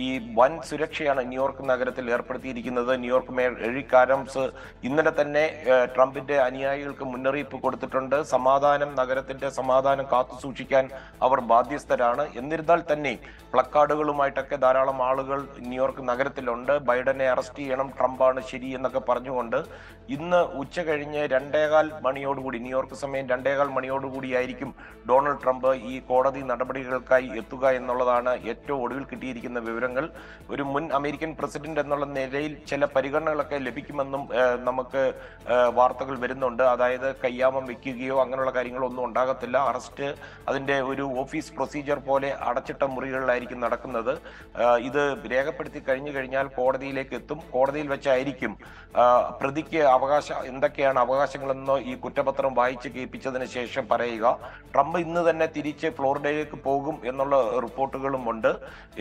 ഈ വൻ സുരക്ഷയാണ് ന്യൂയോർക്ക് നഗരത്തിൽ ഏർപ്പെടുത്തിയിരിക്കുന്നത്. ന്യൂയോർക്ക് മേയർ എറിക് ആഡംസ് ഇന്നലെ തന്നെ ട്രംപിന്റെ അനുയായികൾക്ക് മുന്നറിയിപ്പ് കൊടുത്തിട്ടുണ്ട്. സമാധാനം, നഗരത്തിന്റെ സമാധാനം കാത്തുസൂക്ഷിക്കാൻ അവർ ബാധ്യസ്ഥരാണ്. എന്നിരുന്നാൽ തന്നെ പ്ലക്കാർഡുകളുമായിട്ടൊക്കെ ധാരാളം ആളുകൾ ന്യൂയോർക്ക് നഗരത്തിലുണ്ട്. ബൈഡനെ അറസ്റ്റ് ചെയ്യണം, ട്രംപാണ് ശരി എന്നൊക്കെ പറഞ്ഞുകൊണ്ട്. ഇന്ന് ഉച്ച കഴിഞ്ഞ് രണ്ടേകാൽ മണിയോടുകൂടി, ന്യൂയോർക്ക് സമയം രണ്ടേകാൽ മണിയോടുകൂടിയായിരിക്കും ഡൊണാൾഡ് ട്രംപ് ഈ കോടതി നടപടികൾക്കായി എത്തുക എന്നുള്ളതാണ് ഏറ്റവും ഒടുവിൽ കിട്ടിയിരിക്കുന്ന വിവരങ്ങൾ. ഒരു മുൻ അമേരിക്കൻ പ്രസിഡന്റ് എന്നുള്ള നിലയിൽ ചില പരിഗണനകളൊക്കെ ലഭിക്കുമെന്നും നമുക്ക് വാർത്തകൾ വരുന്നുണ്ട്. അതായത് കയ്യാമം വെക്കുകയോ അങ്ങനെയുള്ള കാര്യങ്ങളോ ഒന്നും ഉണ്ടാകത്തില്ല. അറസ്റ്റ് അതിൻ്റെ ഒരു ഓഫീസ് പ്രൊസീജിയർ പോലെ അടച്ചിട്ട മുറികളിലായിരിക്കും നടക്കുന്നത്. ഇത് രേഖപ്പെടുത്തി കഴിഞ്ഞു കഴിഞ്ഞാൽ കോടതിയിലേക്ക് എത്തും. കോടതിയിൽ വെച്ചായിരിക്കും പ്രതിക്ക് അവകാശ എന്തൊക്കെയാണ് അവകാശങ്ങളെന്ന് ഈ കുറ്റപത്രം വായിച്ച് കേൾപ്പിച്ചതിന് ശേഷം പറയുക. ട്രംപ് ഇന്ന് തന്നെ തിരിച്ച് ഫ്ലോറിഡയിലേക്ക് പോകും എന്നുള്ള റിപ്പോർട്ടുകളും ഉണ്ട്.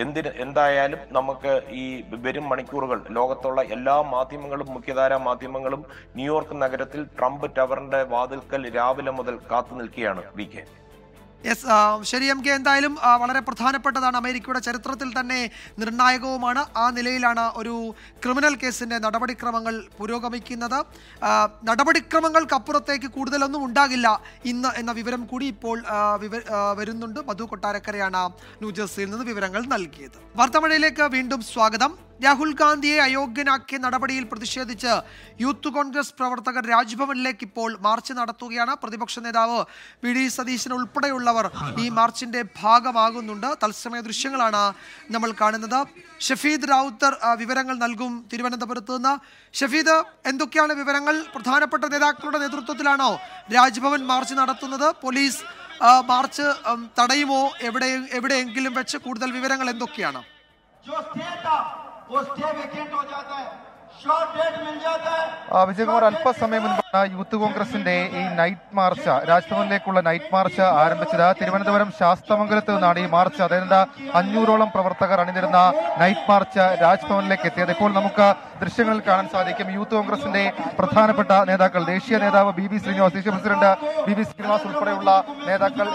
എന്തിന് എന്തായാലും നമുക്ക് ഈ വരും മണിക്കൂറുകൾ ലോകത്തുള്ള എല്ലാ മാധ്യമങ്ങളും മുഖ്യധാരാ മാധ്യമങ്ങളും ന്യൂയോർക്ക് നഗരത്തിൽ ട്രംപ് ടവറിന്റെ വാതിൽക്കൽ രാവിലെ മുതൽ കാത്തു നിൽക്കുകയാണ്. വി കെ യെസ് ശരി എം കെ, എന്തായാലും വളരെ പ്രധാനപ്പെട്ടതാണ്. അമേരിക്കയുടെ ചരിത്രത്തിൽ തന്നെ നിർണായകവുമാണ്. ആ നിലയിലാണ് ഒരു ക്രിമിനൽ കേസിൻ്റെ നടപടിക്രമങ്ങൾ പുരോഗമിക്കുന്നത്. നടപടിക്രമങ്ങൾക്കപ്പുറത്തേക്ക് കൂടുതലൊന്നും ഉണ്ടാകില്ല ഇന്ന് എന്ന വിവരം കൂടി ഇപ്പോൾ വരുന്നുണ്ട്. മധു കൊട്ടാരക്കരയാണ് ന്യൂജേഴ്സിയിൽ നിന്ന് വിവരങ്ങൾ നൽകിയത്. വാർത്താമഴയിലേക്ക് വീണ്ടും സ്വാഗതം. രാഹുൽ ഗാന്ധിയെ അയോഗ്യനാക്കിയ നടപടിയിൽ പ്രതിഷേധിച്ച് യൂത്ത് കോൺഗ്രസ് പ്രവർത്തകർ രാജ്ഭവനിലേക്ക് ഇപ്പോൾ മാർച്ച് നടത്തുകയാണ്. പ്രതിപക്ഷ നേതാവ് വി ഡി സതീശൻ ഉൾപ്പെടെയുള്ളവർ ഈ മാർച്ചിന്റെ ഭാഗമാകുന്നുണ്ട്. തത്സമയ ദൃശ്യങ്ങളാണ് നമ്മൾ കാണുന്നത്. ഷഫീദ് റാവുത്തർ വിവരങ്ങൾ നൽകും തിരുവനന്തപുരത്ത് നിന്ന്. ഷഫീദ്, എന്തൊക്കെയാണ് വിവരങ്ങൾ? പ്രധാനപ്പെട്ട നേതാക്കളുടെ നേതൃത്വത്തിലാണോ രാജ്ഭവൻ മാർച്ച് നടത്തുന്നത്? പോലീസ് മാർച്ച് തടയുമോ എവിടെ എവിടെയെങ്കിലും വെച്ച്? കൂടുതൽ വിവരങ്ങൾ എന്തൊക്കെയാണ്? വിജയകുമാർ, അല്പസമയം മുൻപാണ് യൂത്ത് കോൺഗ്രസിന്റെ ഈ നൈറ്റ് മാർച്ച്, രാജ്ഭവനിലേക്കുള്ള നൈറ്റ് മാർച്ച് ആരംഭിച്ചത്. തിരുവനന്തപുരം ശാസ്തമംഗലത്ത് നിന്നാണ് ഈ മാർച്ച്. അതായത് അഞ്ഞൂറോളം പ്രവർത്തകർ അണിനിരുന്ന നൈറ്റ് മാർച്ച് രാജ്ഭവനിലേക്ക് എത്തിയത് ഇപ്പോൾ നമുക്ക് ദൃശ്യങ്ങളിൽ കാണാൻ സാധിക്കും. യൂത്ത് കോൺഗ്രസിന്റെ പ്രധാനപ്പെട്ട നേതാക്കൾ, ദേശീയ നേതാവ് ബി ബി ശ്രീനിവാസ്, ദേശീയ പ്രസിഡന്റ് ബി ബി ശ്രീനിവാസ് ഉൾപ്പെടെയുള്ള നേതാക്കൾ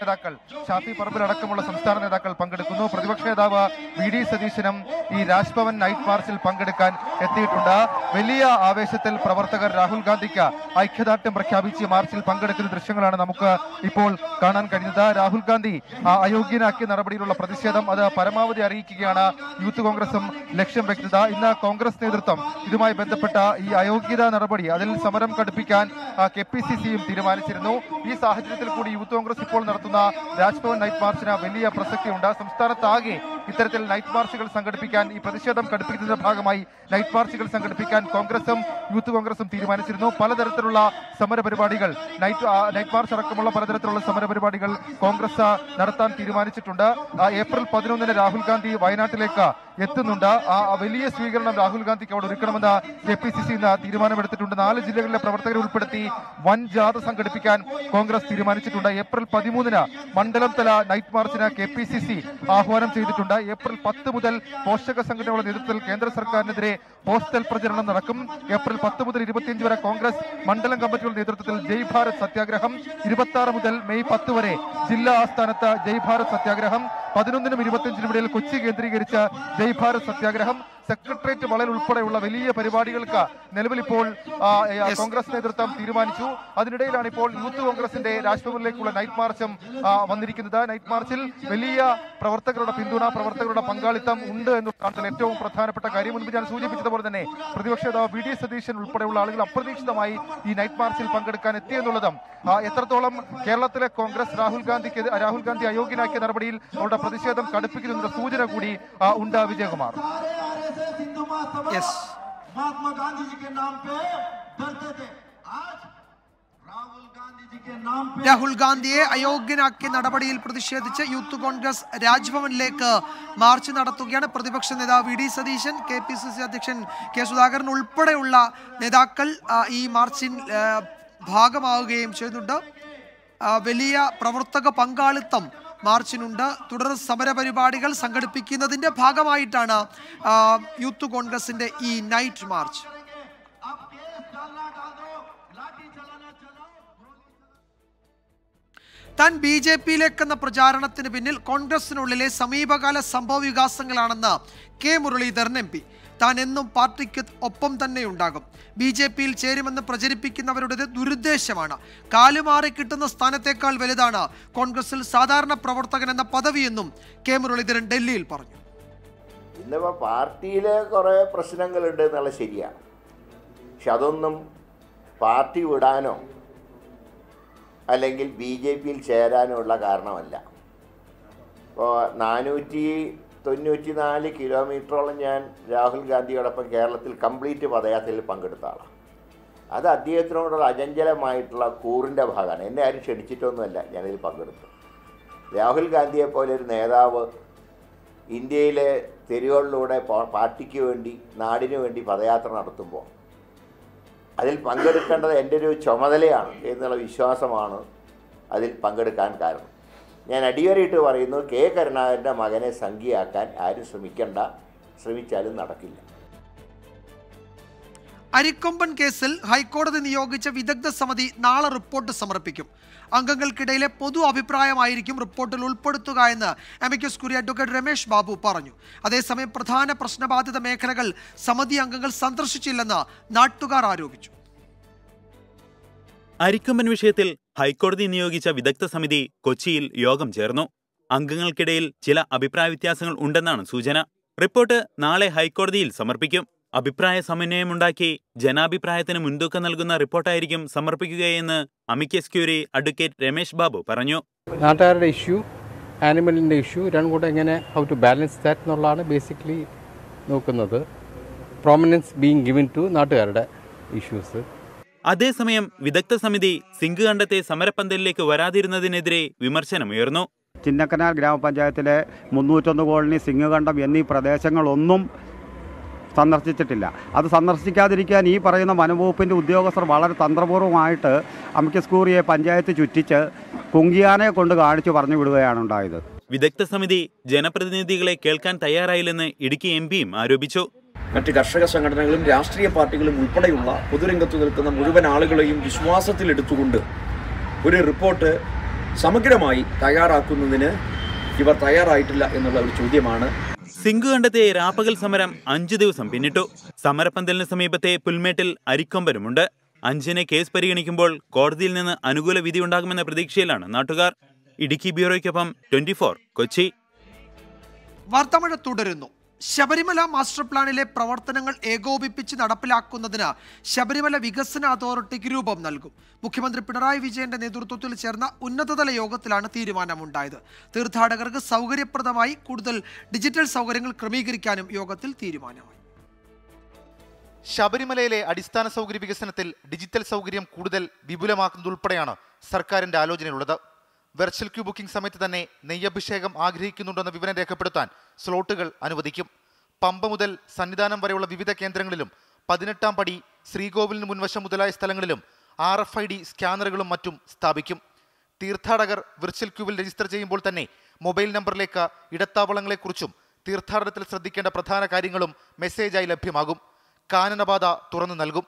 നേതാക്കൾ ഷാഫി പറമ്പിൽ അടക്കമുള്ള സംസ്ഥാന നേതാക്കൾ പങ്കെടുക്കുന്നു. പ്രതിപക്ഷ നേതാവ് വി ഡി സതീശനും ഈ രാജ്ഭവൻ നൈറ്റ് മാർച്ചിൽ പങ്കെടുക്കാൻ എത്തിയിട്ടുണ്ട്. വലിയ ആവേശത്തിൽ പ്രവർത്തകർ രാഹുൽ ഗാന്ധിക്ക് ഐക്യദാർഢ്യം പ്രഖ്യാപിച്ച് മാർച്ചിൽ പങ്കെടുക്കുന്ന ദൃശ്യങ്ങളാണ് നമുക്ക് ഇപ്പോൾ കാണാൻ കഴിയുന്നത്. രാഹുൽ ഗാന്ധി അയോഗ്യനാക്കിയ നടപടിയിലുള്ള പ്രതിഷേധം അത് പരമാവധി അറിയിക്കുകയാണ് യൂത്ത് കോൺഗ്രസും ലക്ഷ്യം വെക്കുന്നത്. ഇന്ന് കോൺഗ്രസ് നേതൃത്വം ഇതുമായി ബന്ധപ്പെട്ട ഈ അയോഗ്യതാ നടപടി അതിൽ സമരം കടുപ്പിക്കാൻ കെ പി സി സിയും തീരുമാനിച്ചിരുന്നു. ഈ സാഹചര്യത്തിൽ കൂടി യൂത്ത് കോൺഗ്രസ് ഇപ്പോൾ നടത്തുന്ന രാജ്ഭവൻ നൈറ്റ് മാർച്ചിന് വലിയ പ്രസക്തിയുണ്ട്. സംസ്ഥാനത്താകെ ഇത്തരത്തിൽ നൈറ്റ് മാർച്ചുകൾ സംഘടിപ്പിക്കാൻ, ഈ പ്രതിഷേധം കടുപ്പിക്കുന്നതിന്റെ ഭാഗമായി നൈറ്റ് മാർച്ചുകൾ സംഘടിപ്പിക്കാൻ കോൺഗ്രസും യൂത്ത് കോൺഗ്രസും തീരുമാനിച്ചിരുന്നു. പലതരത്തിലുള്ള സമരപരിപാടികൾ, നൈറ്റ് നൈറ്റ് മാർച്ച് അടക്കമുള്ള പലതരത്തിലുള്ള സമരപരിപാടികൾ കോൺഗ്രസ് നടത്താൻ തീരുമാനിച്ചിട്ടുണ്ട്. ഏപ്രിൽ പതിനൊന്നിന് രാഹുൽ ഗാന്ധി വയനാട്ടിലേക്ക് എത്തുന്നുണ്ട്. ആ വലിയ സ്വീകരണം രാഹുൽ ഗാന്ധിക്ക് അവിടെ ഒരുക്കണമെന്ന് കെ പി സി സി ഇന്ന് തീരുമാനമെടുത്തിട്ടുണ്ട്. നാല് ജില്ലകളിലെ പ്രവർത്തകരെ ഉൾപ്പെടുത്തി വൻ ജാഥ സംഘടിപ്പിക്കാൻ കോൺഗ്രസ് തീരുമാനിച്ചിട്ടുണ്ട്. ഏപ്രിൽ പതിമൂന്നിന് മണ്ഡലം തല നൈറ്റ് മാർച്ചിന് കെ പി സി സി ആഹ്വാനം ചെയ്തിട്ടുണ്ട്. ഏപ്രിൽ പത്ത് മുതൽ പോഷക സംഘടനകളുടെ നേതൃത്വത്തിൽ കേന്ദ്ര സർക്കാരിനെതിരെ പോസ്റ്റൽ പ്രചരണം നടക്കും. ഏപ്രിൽ പത്ത് മുതൽ ഇരുപത്തിയഞ്ച് വരെ കോൺഗ്രസ് മണ്ഡലം കമ്മിറ്റികളുടെ നേതൃത്വത്തിൽ ജയ് ഭാരത് സത്യാഗ്രഹം. ഇരുപത്തി ആറ് മുതൽ മെയ് പത്ത് വരെ ജില്ലാ ആസ്ഥാനത്ത് ജയ് ഭാരത് സത്യാഗ്രഹം. പതിനൊന്നിനും ഇരുപത്തിയഞ്ചിനും ഇടയിൽ കൊച്ചി കേന്ദ്രീകരിച്ച് ജയ് ഭാരത് സത്യാഗ്രഹം. സെക്രട്ടേറിയറ്റ് വളയൽ ഉൾപ്പെടെയുള്ള വലിയ പരിപാടികൾക്ക് നിലവിലിപ്പോൾ കോൺഗ്രസ് നേതൃത്വം തീരുമാനിച്ചു. അതിനിടയിലാണ് ഇപ്പോൾ യൂത്ത് കോൺഗ്രസിന്റെ രാജ്ഭവനിലേക്കുള്ള നൈറ്റ് മാർച്ചും വന്നിരിക്കുന്നത്. നൈറ്റ് മാർച്ചിൽ വലിയ പ്രവർത്തകരുടെ പിന്തുണ, പ്രവർത്തകരുടെ പങ്കാളിത്തം ഉണ്ട് എന്നുള്ളതാണ് ഏറ്റവും പ്രധാനപ്പെട്ട കാര്യം. മുൻപ് ഞാൻ സൂചിപ്പിച്ചതുപോലെ തന്നെ പ്രതിപക്ഷ നേതാവ് വി ഡി സതീശൻ ഉൾപ്പെടെയുള്ള ആളുകൾ അപ്രതീക്ഷിതമായി ഈ നൈറ്റ് മാർച്ചിൽ പങ്കെടുക്കാൻ എത്തിയെന്നുള്ളതും എത്രത്തോളം കേരളത്തിലെ കോൺഗ്രസ് രാഹുൽ ഗാന്ധിക്ക് രാഹുൽ ഗാന്ധി അയോഗ്യനാക്കിയ നടപടിയിൽ അവരുടെ പ്രതിഷേധം കടുപ്പിക്കുന്നുണ്ട് സൂചന കൂടി ഉണ്ട്. വിജയകുമാർ. Yes. महात्मा गांधी जी के नाम पे डरते थे, आज राहुल गांधी जी के नाम पे രാഹുൽ ഗാന്ധിയെ അയോഗ്യനാക്കിയ നടപടിയിൽ പ്രതിഷേധിച്ച് യൂത്ത് കോൺഗ്രസ് രാജ്ഭവനിലേക്ക് മാർച്ച് നടത്തുകയാണ്. പ്രതിപക്ഷ നേതാവ് V D Satheesan, K P C C അധ്യക്ഷൻ കെ സുധാകരൻ ഉൾപ്പെടെയുള്ള നേതാക്കൾ ഈ മാർച്ചിൽ ഭാഗമാവുകയും ചെയ്യുന്നുണ്ട്. വലിയ പ്രവർത്തക പങ്കാളിത്തം മാർച്ചിനുണ്ട്. തുടർ സമരപരിപാടികൾ സംഘടിപ്പിക്കുന്നതിന്റെ ഭാഗമായിട്ടാണ് യൂത്ത് കോൺഗ്രസിന്റെ ഈ നൈറ്റ് മാർച്ച്. താൻ ബി ജെ പിയിലേക്കെന്ന പ്രചാരണത്തിന് പിന്നിൽ കോൺഗ്രസിനുള്ളിലെ സമീപകാല സംഭവ വികാസങ്ങളാണെന്ന് കെ മുരളീധരൻ എം പി. താൻ എന്നും പാർട്ടിക്ക് ഒപ്പം തന്നെ ഉണ്ടാകും, ബി ജെ പിയിൽ ചേരുമെന്ന് പ്രചരിപ്പിക്കുന്നവരുടേത് ദുരുദ്ദേശമാണ്. കാലുമാറി കിട്ടുന്ന സ്ഥാനത്തേക്കാൾ വലുതാണ് കോൺഗ്രസിൽ സാധാരണ പ്രവർത്തകൻ എന്ന പദവിയെന്നും കെ മുരളീധരൻ ഡൽഹിയിൽ പറഞ്ഞു. ഇന്നിപ്പോൾ പാർട്ടിയിലെ കുറേ പ്രശ്നങ്ങളുണ്ട് എന്നുള്ള ശരിയാണ്, പക്ഷെ അതൊന്നും പാർട്ടി വിടാനോ അല്ലെങ്കിൽ ബി ജെ പിയിൽ ചേരാനോ ഉള്ള കാരണമല്ല. ഇപ്പോൾ നാനൂറ്റി തൊണ്ണൂറ്റി നാല് കിലോമീറ്ററോളം ഞാൻ രാഹുൽ ഗാന്ധിയോടൊപ്പം കേരളത്തിൽ കംപ്ലീറ്റ് പദയാത്രയിൽ പങ്കെടുത്ത ആളാണ്. അത് അദ്ദേഹത്തിനോടുള്ള അചഞ്ചലമായിട്ടുള്ള കൂറിൻ്റെ ഭാഗമാണ്. എന്നെ ആരും ക്ഷണിച്ചിട്ടൊന്നുമല്ല ഞാനിതിൽ പങ്കെടുത്തു. രാഹുൽ ഗാന്ധിയെ പോലെ ഒരു നേതാവ് ഇന്ത്യയിലെ തെരുവുകളിലൂടെ പാർട്ടിക്ക് വേണ്ടി, നാടിനു വേണ്ടി പദയാത്ര നടത്തുമ്പോൾ അതിൽ പങ്കെടുക്കേണ്ടത് എൻ്റെ ഒരു ചുമതലയാണ് എന്നുള്ള വിശ്വാസമാണ് അതിൽ പങ്കെടുക്കാൻ കാരണം. ഞാൻ അടിയറിയിട്ട് പറയുന്നു, കെ കരുണാകരൻ്റെ മകനെ സംഖ്യയാക്കാൻ ആരും ശ്രമിക്കണ്ട, ശ്രമിച്ചാലും നടക്കില്ല. അരിക്കൊമ്പൻ കേസിൽ ഹൈക്കോടതി നിയോഗിച്ച വിദഗ്ധ സമിതി നാളെ റിപ്പോർട്ട് സമർപ്പിക്കും. അംഗങ്ങൾക്കിടയിലെ പൊതു അഭിപ്രായമായിരിക്കും റിപ്പോർട്ടിൽ ഉൾപ്പെടുത്തുക എന്ന് amicus curiae advocate Ramesh Babu പറഞ്ഞു. അതേസമയം പ്രധാന പ്രശ്നബാധിത മേഖലകൾ സമിതി അംഗങ്ങൾ സന്ദർശിച്ചില്ലെന്ന് നാട്ടുകാർ ആരോപിച്ചു. അരിക്കൊമ്പൻ വിഷയത്തിൽ ഹൈക്കോടതി നിയോഗിച്ച വിദഗ്ധ സമിതി കൊച്ചിയിൽ യോഗം ചേർന്നു. അംഗങ്ങൾക്കിടയിൽ ചില അഭിപ്രായ വ്യത്യാസങ്ങൾ ഉണ്ടെന്നാണ് സൂചന. റിപ്പോർട്ട് നാളെ ഹൈക്കോടതിയിൽ സമർപ്പിക്കും. അഭിപ്രായ സമന്വയമുണ്ടാക്കി ജനാഭിപ്രായത്തിന് മുൻതൂക്കം നൽകുന്ന റിപ്പോർട്ടായിരിക്കും സമർപ്പിക്കുകയെന്ന് amicus curiae advocate Ramesh Babu പറഞ്ഞു. നാട്ടുകാരുടെ ഇഷ്യൂ, ആനിമലിൻ്റെ ഇഷ്യൂ, രണ്ടും കൂടെ എങ്ങനെ ഹൗ ടു ബാലൻസ് ദാറ്റ് എന്നുള്ളതാണ് ബേസിക്കലി നോക്കുന്നത്. പ്രോമിനൻസ് ബീങ് ഗിവൻ ടു നാട്ടുകാരുടെ ഇഷ്യൂസ്. അതേസമയം വിദഗ്ധ സമിതി സിങ്ക് കണ്ടത്തെ സമരപ്പന്തലിലേക്ക് വരാതിരുന്നതിനെതിരെ വിമർശനമുയർന്നു. ചിന്നക്കനാൽ ഗ്രാമപഞ്ചായത്തിലെ മുന്നൂറ്റൊന്ന് കോളനി, സിങ്ക് കണ്ടം എന്നീ പ്രദേശങ്ങളൊന്നും സന്ദർശിച്ചിട്ടില്ല. അത് സന്ദർശിക്കാതിരിക്കാൻ ഈ പറയുന്ന വനംവകുപ്പിൻ്റെ ഉദ്യോഗസ്ഥർ വളരെ തന്ത്രപൂർവ്വമായിട്ട് അമിക്കസ് ക്യൂറിയെ പഞ്ചായത്ത് ചുറ്റിച്ച് കുങ്കിയാനെ കൊണ്ട് കാണിച്ചു പറഞ്ഞു വിടുകയാണ് ഉണ്ടായത്. വിദഗ്ധ സമിതി ജനപ്രതിനിധികളെ കേൾക്കാൻ തയ്യാറായില്ലെന്ന് ഇടുക്കി എം പിയും ആരോപിച്ചു. മറ്റ് കർഷക സംഘടനകളും രാഷ്ട്രീയ പാർട്ടികളും ഉൾപ്പെടെയുള്ള പൊതുരംഗത്ത് നിൽക്കുന്ന മുഴുവൻ ആളുകളെയും വിശ്വാസത്തിലെടുത്തുകൊണ്ട് ഒരു റിപ്പോർട്ട് സമഗ്രമായി തയ്യാറാക്കുന്നതിന് ഇവർ തയ്യാറായിട്ടില്ല എന്നുള്ള ഒരു ചോദ്യമാണ്. സിങ്ക് കണ്ടത്തെ രാപ്പകൽ സമരം അഞ്ചു ദിവസം പിന്നിട്ടു. സമരപ്പന്തലിന് സമീപത്തെ പുൽമേട്ടിൽ അരിക്കൊമ്പനുമുണ്ട്. അഞ്ചിനെ കേസ് പരിഗണിക്കുമ്പോൾ കോടതിയിൽ നിന്ന് അനുകൂല വിധി ഉണ്ടാകുമെന്ന പ്രതീക്ഷയിലാണ് നാട്ടുകാർ. ഇടുക്കി ബ്യൂറോയ്ക്കൊപ്പം ട്വന്റി ഫോർ കൊച്ചി. വാർത്തമഴ തുടരുന്നു. ശബരിമല മാസ്റ്റർ പ്ലാനിലെ പ്രവർത്തനങ്ങൾ ഏകോപിപ്പിച്ച് നടപ്പിലാക്കുന്നതിന് ശബരിമല വികസന അതോറിറ്റിക്ക് രൂപം നൽകും. മുഖ്യമന്ത്രി പിണറായി വിജയന്റെ നേതൃത്വത്തിൽ ചേർന്ന ഉന്നതതല യോഗത്തിലാണ് തീരുമാനമുണ്ടായത്. തീർത്ഥാടകർക്ക് സൗകര്യപ്രദമായി കൂടുതൽ ഡിജിറ്റൽ സൗകര്യങ്ങൾ ക്രമീകരിക്കാനും യോഗത്തിൽ തീരുമാനമായി. ശബരിമലയിലെ അടിസ്ഥാന സൗകര്യ വികസനത്തിൽ ഡിജിറ്റൽ സൗകര്യം കൂടുതൽ വിപുലമാക്കുന്നതുൾപ്പെടെയാണ് സർക്കാരിന്റെ ആലോചനയിലുള്ളത്. വെർച്വൽ ക്യൂ ബുക്കിംഗ് സമയത്ത് തന്നെ നെയ്യഭിഷേകം ആഗ്രഹിക്കുന്നുണ്ടെന്ന വിവരം രേഖപ്പെടുത്താൻ സ്ലോട്ടുകൾ അനുവദിക്കും. പമ്പ മുതൽ സന്നിധാനം വരെയുള്ള വിവിധ കേന്ദ്രങ്ങളിലും പതിനെട്ടാം പടി, ശ്രീകോവിലിന് മുൻവശം മുതലായ സ്ഥലങ്ങളിലും ആർ എഫ് ഐ ഡി സ്കാനറുകളും മറ്റും സ്ഥാപിക്കും. തീർത്ഥാടകർ വെർച്വൽ ക്യൂവിൽ രജിസ്റ്റർ ചെയ്യുമ്പോൾ തന്നെ മൊബൈൽ നമ്പറിലേക്ക് ഇടത്താവളങ്ങളെക്കുറിച്ചും തീർത്ഥാടനത്തിൽ ശ്രദ്ധിക്കേണ്ട പ്രധാന കാര്യങ്ങളും മെസ്സേജായി ലഭ്യമാകും. കാനനപാത തുറന്നു നൽകും.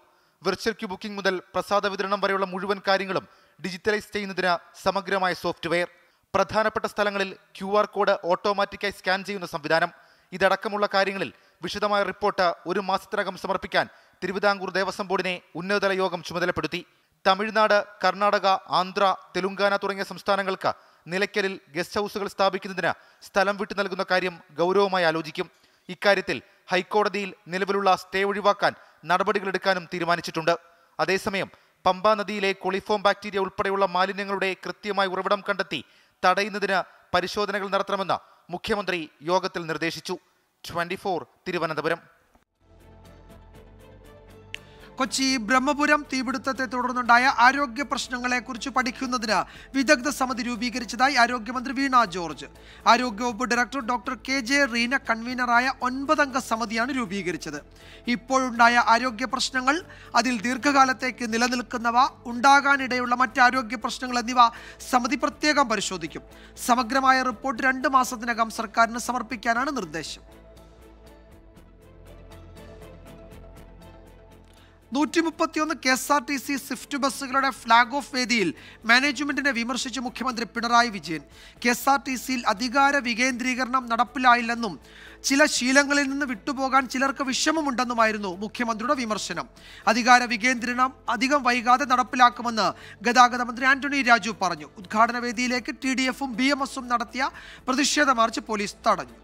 വെർച്വൽ ക്യൂ ബുക്കിംഗ് മുതൽ പ്രസാദ വിതരണം വരെയുള്ള മുഴുവൻ കാര്യങ്ങളും ഡിജിറ്റലൈസ് ചെയ്യുന്നതിന് സമഗ്രമായ സോഫ്റ്റ്വെയർ, പ്രധാനപ്പെട്ട സ്ഥലങ്ങളിൽ ക്യു ആർ കോഡ് ഓട്ടോമാറ്റിക്കായി സ്കാൻ ചെയ്യുന്ന സംവിധാനം, ഇതടക്കമുള്ള കാര്യങ്ങളിൽ വിശദമായ റിപ്പോർട്ട് ഒരു മാസത്തിനകം സമർപ്പിക്കാൻ തിരുവിതാംകൂർ ദേവസ്വം ബോർഡിനെ ഉന്നതതല യോഗം ചുമതലപ്പെടുത്തി. തമിഴ്നാട്, കർണാടക, ആന്ധ്ര, തെലുങ്കാന തുടങ്ങിയ സംസ്ഥാനങ്ങൾക്ക് നിലയ്ക്കലിൽ ഗസ്റ്റ് ഹൗസുകൾ സ്ഥാപിക്കുന്നതിന് സ്ഥലം വിട്ടു നൽകുന്ന കാര്യം ഗൗരവമായി ആലോചിക്കും. ഇക്കാര്യത്തിൽ ഹൈക്കോടതിയിൽ നിലവിലുള്ള സ്റ്റേ ഒഴിവാക്കാൻ നടപടികളെടുക്കാനും തീരുമാനിച്ചിട്ടുണ്ട്. അതേസമയം പമ്പാ നദിയിലെ കൊളിഫോം ബാക്ടീരിയ ഉൾപ്പെടെയുള്ള മാലിന്യങ്ങളുടെ കൃത്യമായ ഉറവിടം കണ്ടെത്തി തടയുന്നതിന് പരിശോധനകൾ നടത്തണമെന്ന് മുഖ്യമന്ത്രി യോഗത്തിൽ നിർദ്ദേശിച്ചു. Twenty four Thiruvananthapuram. കൊച്ചി ബ്രഹ്മപുരം തീപിടുത്തത്തെ തുടർന്നുണ്ടായ ആരോഗ്യ പ്രശ്നങ്ങളെക്കുറിച്ച് പഠിക്കുന്നതിന് വിദഗ്ധ സമിതി രൂപീകരിച്ചതായി ആരോഗ്യമന്ത്രി വീണ ജോർജ്. ആരോഗ്യവകുപ്പ് director doctor K J Reena കൺവീനറായ ഒൻപതംഗ സമിതിയാണ് രൂപീകരിച്ചത്. ഇപ്പോഴുണ്ടായ ആരോഗ്യ പ്രശ്നങ്ങൾ, അതിൽ ദീർഘകാലത്തേക്ക് നിലനിൽക്കുന്നവ, ഉണ്ടാകാനിടയുള്ള മറ്റ് ആരോഗ്യ പ്രശ്നങ്ങൾ എന്നിവ സമിതി പ്രത്യേകം പരിശോധിക്കും. സമഗ്രമായ റിപ്പോർട്ട് രണ്ട് മാസത്തിനകം സർക്കാരിന് സമർപ്പിക്കാനാണ് നിർദ്ദേശം. നൂറ്റി മുപ്പത്തിയൊന്ന് K S R T C Swift ബസ്സുകളുടെ ഫ്ളാഗ് ഓഫ് വേദിയിൽ മാനേജ്മെന്റിനെ വിമർശിച്ച് മുഖ്യമന്ത്രി Pinarayi Vijayan. K S R T സിയിൽ അധികാര വികേന്ദ്രീകരണം നടപ്പിലായില്ലെന്നും ചില ശീലങ്ങളിൽ നിന്ന് വിട്ടുപോകാൻ ചിലർക്ക് വിഷമമുണ്ടെന്നുമായിരുന്നു മുഖ്യമന്ത്രിയുടെ വിമർശനം. അധികാര വികേന്ദ്രീകരണം അധികം വൈകാതെ നടപ്പിലാക്കുമെന്ന് ഗതാഗത മന്ത്രി ആന്റണി രാജു പറഞ്ഞു. ഉദ്ഘാടന വേദിയിലേക്ക് ടി ഡി എഫും ബി എം എസും നടത്തിയ പ്രതിഷേധ മാർച്ച് പോലീസ് തടഞ്ഞു.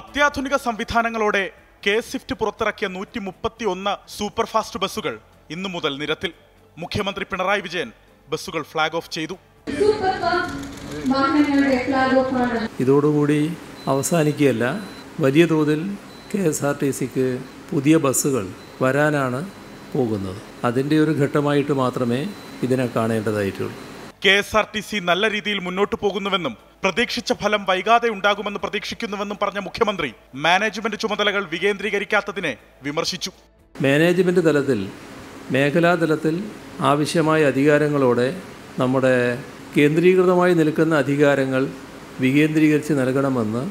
അത്യാധുനിക സംവിധാനങ്ങളോടെ കെ സ്വിഫ്റ്റ് പുറത്തിറക്കിയ നൂറ്റി മുപ്പത്തി ഒന്ന് സൂപ്പർ ഫാസ്റ്റ് ബസ്സുകൾ ഇന്നു മുതൽ നിരത്തിൽ. മുഖ്യമന്ത്രി പിണറായി വിജയൻ ബസ്സുകൾ ഫ്ളാഗ് ഓഫ് ചെയ്തു. ഇതോടുകൂടി അവസാനിക്കുകയല്ല, വലിയ തോതിൽ കെ എസ് ആർ ടി സിക്ക് പുതിയ ബസ്സുകൾ വരാനാണ് പോകുന്നത്. അതിൻ്റെ ഒരു ഘട്ടമായിട്ട് മാത്രമേ ഇതിനെ കാണേണ്ടതായിട്ടുള്ളൂ. K S R T C നല്ല രീതിയിൽ മുന്നോട്ട് പോകുന്നുവെന്നും പ്രതീക്ഷിച്ച ഫലം വൈകാതെ ഉണ്ടാകുമെന്ന് പ്രതീക്ഷിക്കുന്നുവെന്നും പറഞ്ഞ മുഖ്യമന്ത്രി മാനേജ്മെന്റ് ചുമതലകൾ വികേന്ദ്രീകരിക്കാത്തതിനെ വിമർശിച്ചു. മാനേജ്മെന്റ് തലത്തിൽ, മേഖലാ തലത്തിൽ ആവശ്യമായ അധികാരങ്ങളോടെ നമ്മുടെ കേന്ദ്രീകൃതമായി നിൽക്കുന്ന അധികാരങ്ങൾ വികേന്ദ്രീകരിച്ച് നൽകണമെന്ന്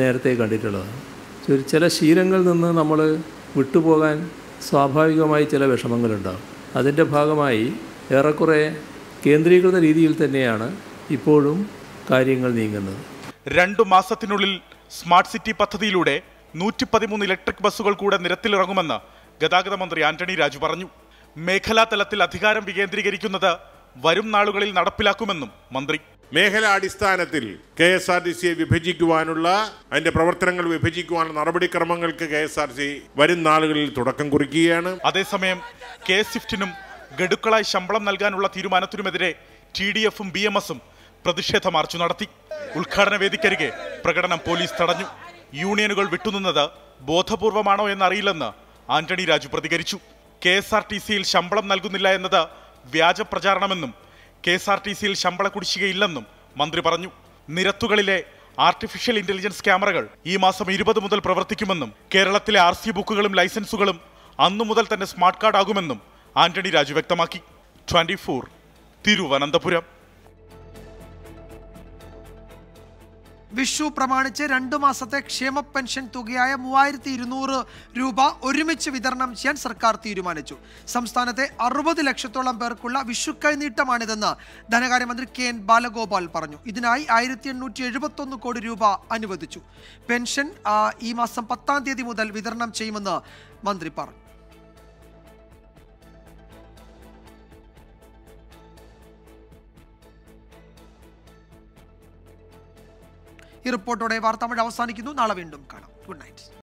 നേരത്തെ കണ്ടിട്ടുള്ളതാണ്. ചില ശീലങ്ങളിൽ നിന്ന് നമ്മൾ വിട്ടുപോകാൻ സ്വാഭാവികമായി ചില വിഷമങ്ങളുണ്ടാകും. അതിൻ്റെ ഭാഗമായി ഏറെക്കുറെ കേന്ദ്രീകൃത രീതിയിൽ തന്നെയാണ് ഇപ്പോഴും കാര്യങ്ങൾ നീങ്ങുന്നത്. രണ്ടു മാസത്തിനുള്ളിൽ സ്മാർട്ട് സിറ്റി പദ്ധതിയിലൂടെ നൂറ്റി പതിമൂന്ന് ഇലക്ട്രിക് ബസ്സുകൾ കൂടെ നിരത്തിലിറങ്ങുമെന്ന് ഗതാഗത മന്ത്രി ആന്റണി രാജു പറഞ്ഞു. മേഖലാ തലത്തിൽ അധികാരം വികേന്ദ്രീകരിക്കുന്നത് വരും നാളുകളിൽ നടപ്പിലാക്കുമെന്നും മന്ത്രി. മേഖലാടിസ്ഥാനത്തിൽ കെ എസ് ആർ ടി സിയെ വിഭജിക്കുവാനുള്ള, അതിന്റെ പ്രവർത്തനങ്ങൾ വിഭജിക്കുവാനുള്ള നടപടിക്രമങ്ങൾക്ക് K S R T C വരും നാളുകളിൽ തുടക്കം കുറിക്കുകയാണ്. അതേസമയം കെ സ്വിഫ്റ്റിനും ഗഡുക്കളായി ശമ്പളം നൽകാനുള്ള തീരുമാനത്തിനുമെതിരെ ടി ഡി എഫും ബി എം എസും പ്രതിഷേധ മാർച്ച് നടത്തി. ഉദ്ഘാടന വേദിക്കരികെ പ്രകടനം പോലീസ് തടഞ്ഞു. യൂണിയനുകൾ വിട്ടുനിന്നത് ബോധപൂർവമാണോ എന്നറിയില്ലെന്ന് ആന്റണി രാജു പ്രതികരിച്ചു. കെ എസ് ആർ ടി സിയിൽ ശമ്പളം നൽകുന്നില്ല എന്നത് വ്യാജ പ്രചാരണമെന്നും കെ എസ് ആർ ടി സിയിൽ ശമ്പള കുടിശ്ശികയില്ലെന്നും മന്ത്രി പറഞ്ഞു. നിരത്തുകളിലെ ആർട്ടിഫിഷ്യൽ ഇന്റലിജൻസ് ക്യാമറകൾ ഈ മാസം ഇരുപത് മുതൽ പ്രവർത്തിക്കുമെന്നും കേരളത്തിലെ ആർ സി ബുക്കുകളും ലൈസൻസുകളും അന്നു മുതൽ തന്നെ സ്മാർട്ട് കാർഡ് ആകുമെന്നും ആന്റണി രാജു വ്യക്തമാക്കി. Twenty four Thiruvananthapuram. വിഷു പ്രമാണിച്ച് രണ്ടു മാസത്തെ ക്ഷേമ പെൻഷൻ തുകയായ മൂവായിരത്തി ഇരുന്നൂറ് രൂപ ഒരുമിച്ച് വിതരണം ചെയ്യാൻ സർക്കാർ തീരുമാനിച്ചു. സംസ്ഥാനത്തെ അറുപത് ലക്ഷത്തോളം പേർക്കുള്ള വിഷുക്കൈനീട്ടമാണിതെന്ന് ധനകാര്യമന്ത്രി കെ എൻ ബാലഗോപാൽ പറഞ്ഞു. ഇതിനായി ആയിരത്തി എണ്ണൂറ്റി എഴുപത്തൊന്ന് കോടി രൂപ അനുവദിച്ചു. പെൻഷൻ ഈ മാസം പത്താം തീയതി മുതൽ വിതരണം ചെയ്യുമെന്ന് മന്ത്രി പറഞ്ഞു. ഈ റിപ്പോർട്ടോടെ വാർത്താമഴ അവസാനിക്കുന്നു. നാളെ വീണ്ടും കാണാം. Good night.